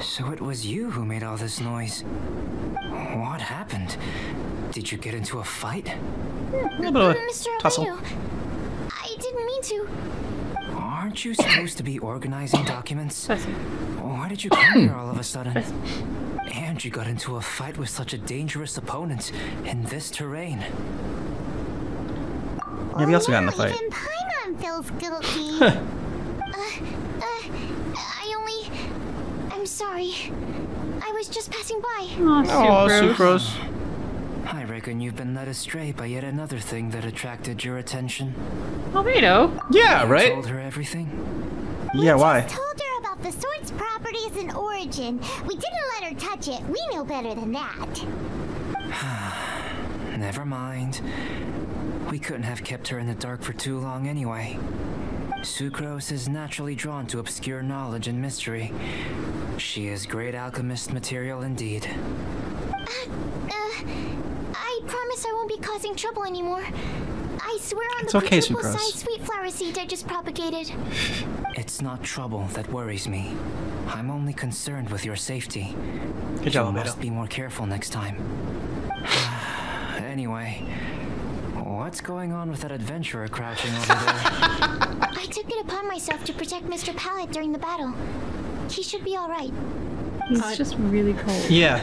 So it was you who made all this noise. What happened? Did you get into a fight? A little bit of a tussle. Mister Albedo, I didn't mean to. Aren't you supposed to be organizing documents? Why did you come here all of a sudden? And you got into a fight with such a dangerous opponent in this terrain. Oh, yeah, we also got in the fight. Even Paimon feels guilty. uh, uh, I only... I'm sorry. I was just passing by. Oh, Sucrose. Sucrose. I reckon you've been led astray by yet another thing that attracted your attention. Albedo. Yeah, right? You told her everything? Yeah, we why? Told her about the sword's properties and origin. We didn't let her touch it. We know better than that. Never mind. We couldn't have kept her in the dark for too long anyway. Sucrose is naturally drawn to obscure knowledge and mystery. She is great alchemist material indeed. Uh, uh, I promise I won't be causing trouble anymore. I swear on it's the okay, sized sweet flower seed I just propagated. It's not trouble that worries me. I'm only concerned with your safety. Good job, you must be more careful next time. Anyway, what's going on with that adventurer crouching over there? I took it upon myself to protect Mister Pallad during the battle. He should be all right. He's I'm... just really cold. Yeah.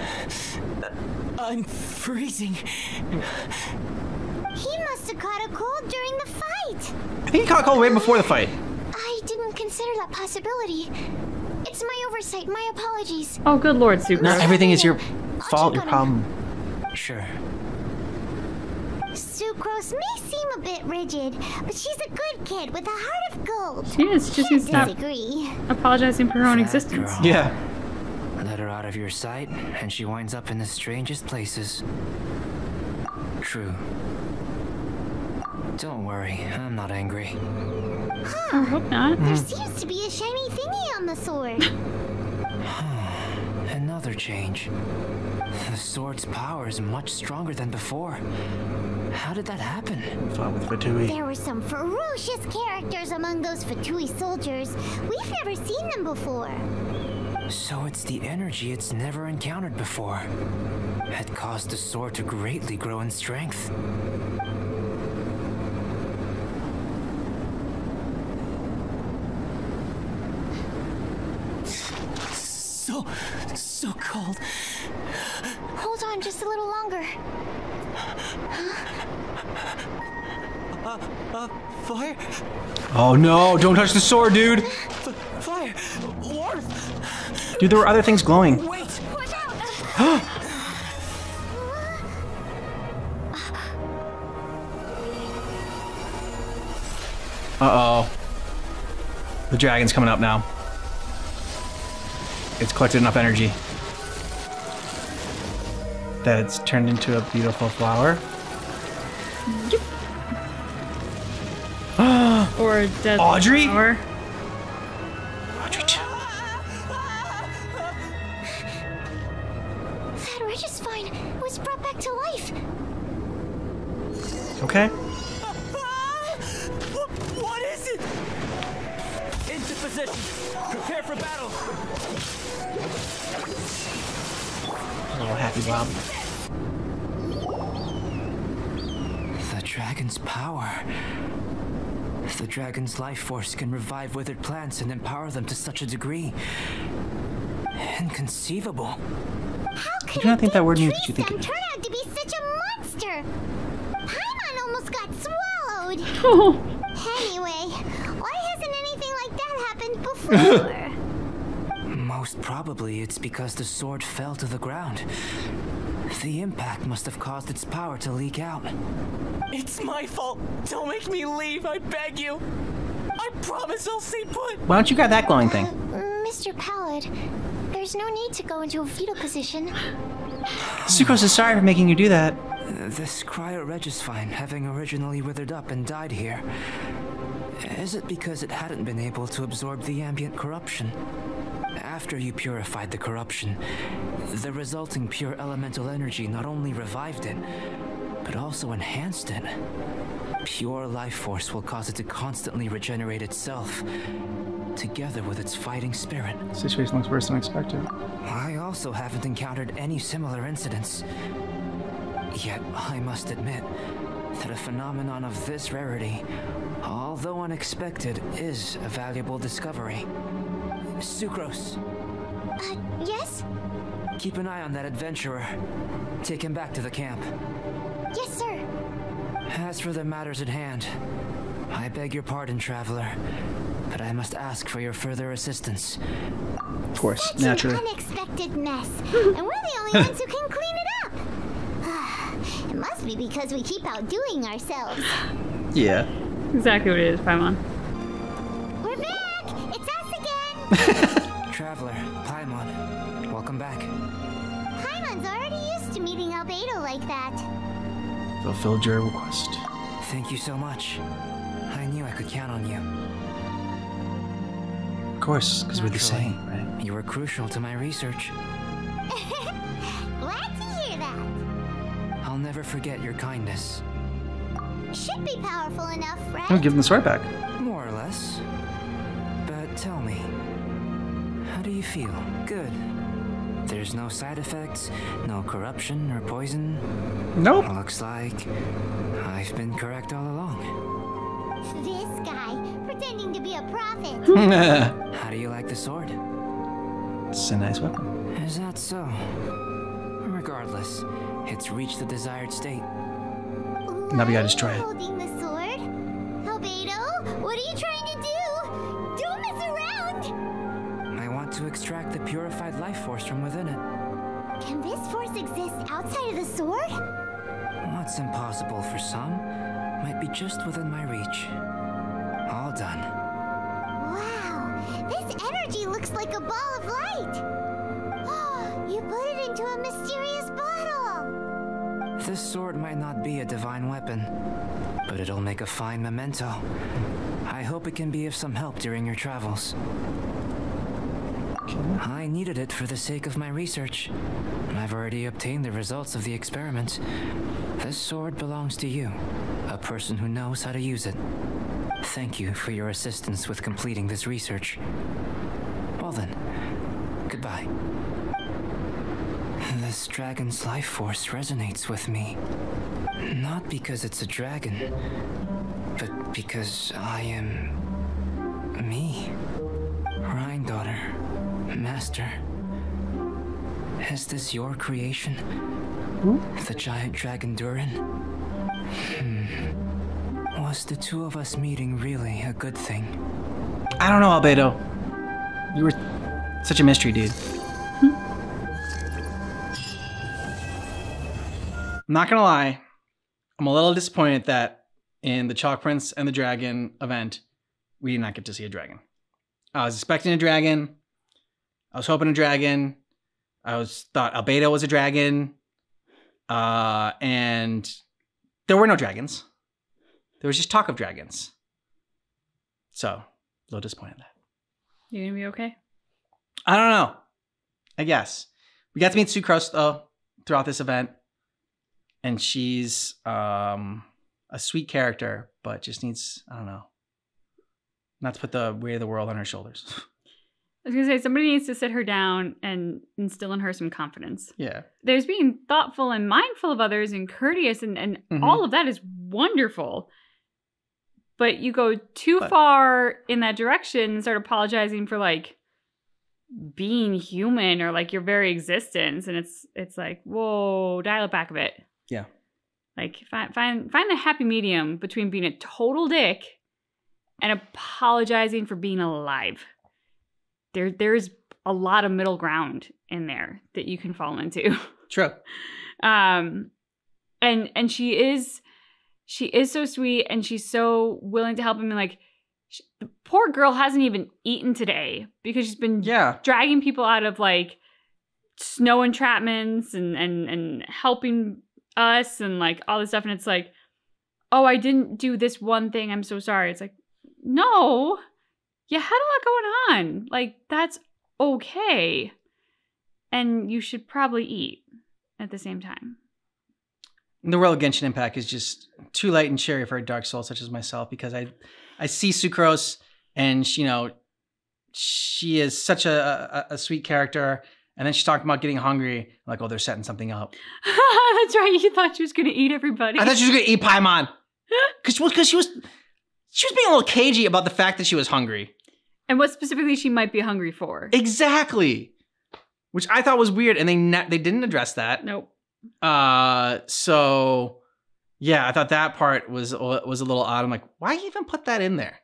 I'm freezing. He must have caught a cold during the fight. I think he caught a cold way before the fight. I didn't consider that possibility. It's my oversight. My apologies. Oh, good lord, Sucrose. Not everything is your fault, your problem. Him. Sure. Sucrose may seem a bit rigid, but she's a good kid with a heart of gold. She is. Just needs to disagree. Apologizing for her own existence. Girl. Yeah. Let her out of your sight, and she winds up in the strangest places. True. Don't worry, I'm not angry. Huh. I hope not. There mm. seems to be a shiny thingy on the sword. Another change. The sword's power is much stronger than before. How did that happen? Fought with Fatui. There were some ferocious characters among those Fatui soldiers. We've never seen them before. So it's the energy it's never encountered before. It caused the sword to greatly grow in strength. So, so cold. Hold on just a little longer. Uh, uh, fire? Oh no, don't touch the sword, dude. F fire, warmth. Dude, there were other things glowing. Wait, watch out. Uh-oh. The dragon's coming up now. It's collected enough energy that it's turned into a beautiful flower. Yep. Or a dead Audrey? Flower. Audrey too. That Regisfine was brought back to life. Okay. What is it? Into position. Prepare for battle. Oh, happy Bob. The dragon's power. The dragon's life force can revive withered plants and empower them to such a degree. Inconceivable. How could you do not think that word means what you think it is? Turn out to be such a monster. Paimon almost got swallowed. Anyway, why hasn't anything like that happened before? Most probably it's because the sword fell to the ground. The impact must have caused its power to leak out. It's my fault. Don't make me leave, I beg you. I promise I'll stay put. Why don't you grab that glowing thing? Uh, Mister Pallad, there's no need to go into a fetal position. Sucrose is sorry for making you do that. Uh, this Cryo Regisfine, having originally withered up and died here. Is it because it hadn't been able to absorb the ambient corruption? After you purified the corruption, the resulting pure elemental energy not only revived it, but also enhanced it. Pure life force will cause it to constantly regenerate itself, together with its fighting spirit. The situation looks worse than expected. I also haven't encountered any similar incidents. Yet, I must admit that a phenomenon of this rarity, although unexpected, is a valuable discovery. Sucrose. Uh, yes? Keep an eye on that adventurer. Take him back to the camp. Yes, sir. As for the matters at hand, I beg your pardon, traveler, but I must ask for your further assistance. Of course, such naturally. An unexpected mess, and we're the only ones who can clean it up. It must be because we keep outdoing ourselves. Yeah. Exactly what it is, Paimon. We're back! It's us again! Traveler, Paimon, welcome back. Paimon's already used to meeting Albedo like that. Fulfilled your request. Thank you so much. I knew I could count on you. Of course, because we're the same, right? You were crucial to my research. Glad to hear that. I'll never forget your kindness. Should be powerful enough, right? I'll give him the sword back. More or less. But tell me, how do you feel? Good. There's no side effects, no corruption or poison. Nope. Looks like I've been correct all along. This guy pretending to be a prophet. How do you like the sword? It's a nice weapon. Is that so? Regardless, it's reached the desired state. Now we gotta just try it. Holding the sword? Albedo, what are you trying to do? Don't mess around! I want to extract the purified life force from within it. Can this force exist outside of the sword? What's impossible for some might be just within my reach. All done. Wow, this energy looks like a ball of light. Oh, you put it into a mysterious bottle. This sword might not be a divine weapon, but it'll make a fine memento. I hope it can be of some help during your travels. Okay. I needed it for the sake of my research, and I've already obtained the results of the experiment. This sword belongs to you, a person who knows how to use it. Thank you for your assistance with completing this research. Well then, goodbye. This dragon's life force resonates with me. Not because it's a dragon, but because I am... me. Rhinedaughter. Master. Is this your creation? Hmm? The giant dragon Durin? Hmm. Was the two of us meeting really a good thing? I don't know, Albedo. You were such a mystery, dude. I'm not gonna lie, I'm a little disappointed that in the Chalk Prince and the Dragon event, we did not get to see a dragon. I was expecting a dragon. I was hoping a dragon. I was thought Albedo was a dragon. Uh, and there were no dragons. There was just talk of dragons. So, a little disappointed in that. You gonna be okay? I don't know. I guess. We got to meet Sucrose, though, throughout this event. And she's um, a sweet character, but just needs, I don't know, not to put the weight of the world on her shoulders. I was going to say, somebody needs to sit her down and instill in her some confidence. Yeah. There's being thoughtful and mindful of others and courteous, and, and mm-hmm. all of that is wonderful. But you go too but. far in that direction and start apologizing for, like, being human or, like, your very existence. And it's, it's like, whoa, dial it back a bit. Yeah. Like, find, find find the happy medium between being a total dick and apologizing for being alive. There There's a lot of middle ground in there that you can fall into. True. um, and and she is, she is so sweet, and she's so willing to help him. And, like, she, the poor girl hasn't even eaten today because she's been yeah. dragging people out of, like, snow entrapments and, and, and helping us and, like, all this stuff, and it's like, oh, I didn't do this one thing, I'm so sorry. It's like, no, you had a lot going on, like, that's okay, and you should probably eat at the same time. The world of Genshin Impact is just too light and cheery for a dark soul such as myself, because I I see Sucrose, and she, you know, she is such a, a, a sweet character, And then she talked about getting hungry. Like, oh, they're setting something up. That's right. You thought she was going to eat everybody. I thought she was going to eat Paimon. Because well, she was she was being a little cagey about the fact that she was hungry. And what specifically she might be hungry for. Exactly. Which I thought was weird. And they they didn't address that. Nope. Uh, so, yeah, I thought that part was, was a little odd. I'm like, why even put that in there?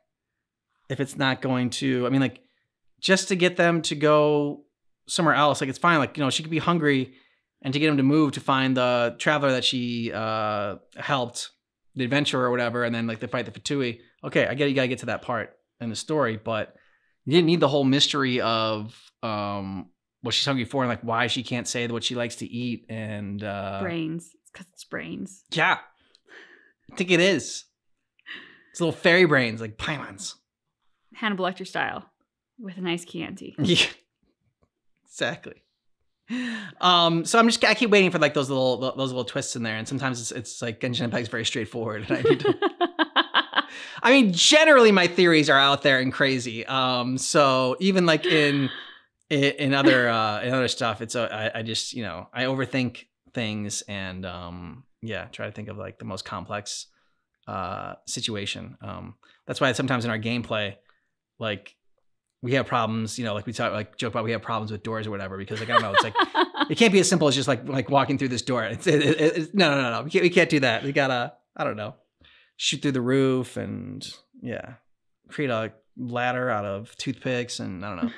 If it's not going to, I mean, like, just to get them to go somewhere else, like, it's fine. Like, you know, she could be hungry and to get him to move to find the traveler that she uh, helped, the adventurer or whatever, and then, like, they fight the Fatui. Okay, I get it, you gotta get to that part in the story, but you didn't need the whole mystery of um, what she's hungry for and, like, why she can't say what she likes to eat and... Uh, brains. It's because it's brains. Yeah. I think it is. It's little fairy brains, like Paimons. Hannibal Lecter style with a nice Chianti. Yeah. Exactly. Um, so I'm just, I keep waiting for like those little, those little twists in there. And sometimes it's, it's like Genshin Impact is very straightforward. And I need to, I mean, generally my theories are out there and crazy. Um, so even like in, in other, uh, in other stuff, it's, a, I, I just, you know, I overthink things and, um, yeah, try to think of like the most complex, uh, situation. Um, that's why sometimes in our gameplay, like, we have problems, you know, like we talk, like joke about we have problems with doors or whatever, because like, I don't know, it's like, it can't be as simple as just like, like walking through this door. It's, it, it, it's no, no, no, no, we can't, we can't do that. We gotta, I don't know, shoot through the roof and yeah, create a ladder out of toothpicks and I don't know.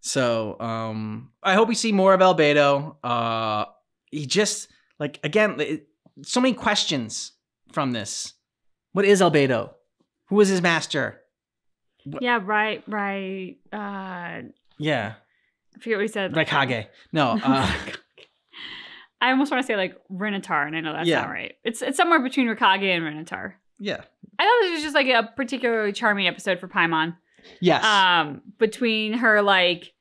So um, I hope we see more of Albedo. Uh, he just like, again, it, so many questions from this. What is Albedo? Who is his master? What? Yeah, right, right. Uh, yeah. I forget what he said. Like Raikage. No. Uh, I almost want to say like Renatar, and I know that's yeah. not right. It's it's somewhere between Raikage and Renatar. Yeah. I thought this was just like a particularly charming episode for Paimon. Yes. Um, between her like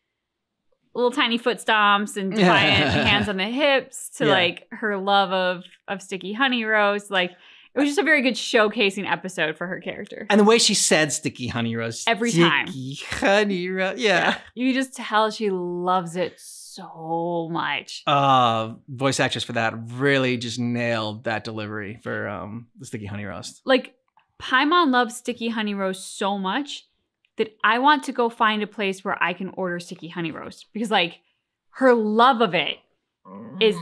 little tiny foot stomps and defiant hands on the hips to yeah. like her love of, of sticky honey rose, like... It was just a very good showcasing episode for her character. And the way she said sticky honey rose. Every time. Sticky honey rose. Yeah. yeah. You just tell she loves it so much. Uh, voice actress for that really just nailed that delivery for um, the sticky honey roast. Like, Paimon loves sticky honey roast so much that I want to go find a place where I can order sticky honey roast. Because, like, her love of it is...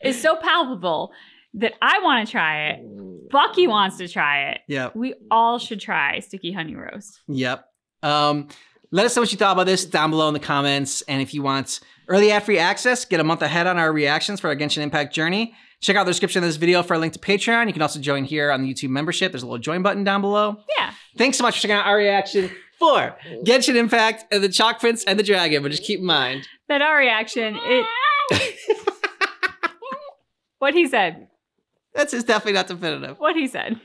It's so palpable that I want to try it. Bucky wants to try it. Yep. We all should try sticky honey roast. Yep. Um, let us know what you thought about this down below in the comments. And if you want early ad-free access, get a month ahead on our reactions for our Genshin Impact journey. Check out the description of this video for a link to Patreon. You can also join here on the YouTube membership. There's a little join button down below. Yeah. Thanks so much for checking out our reaction for Genshin Impact and the Chalk Prince and the Dragon. But just keep in mind that our reaction, it... What he said. That's his definitely not definitive. What he said.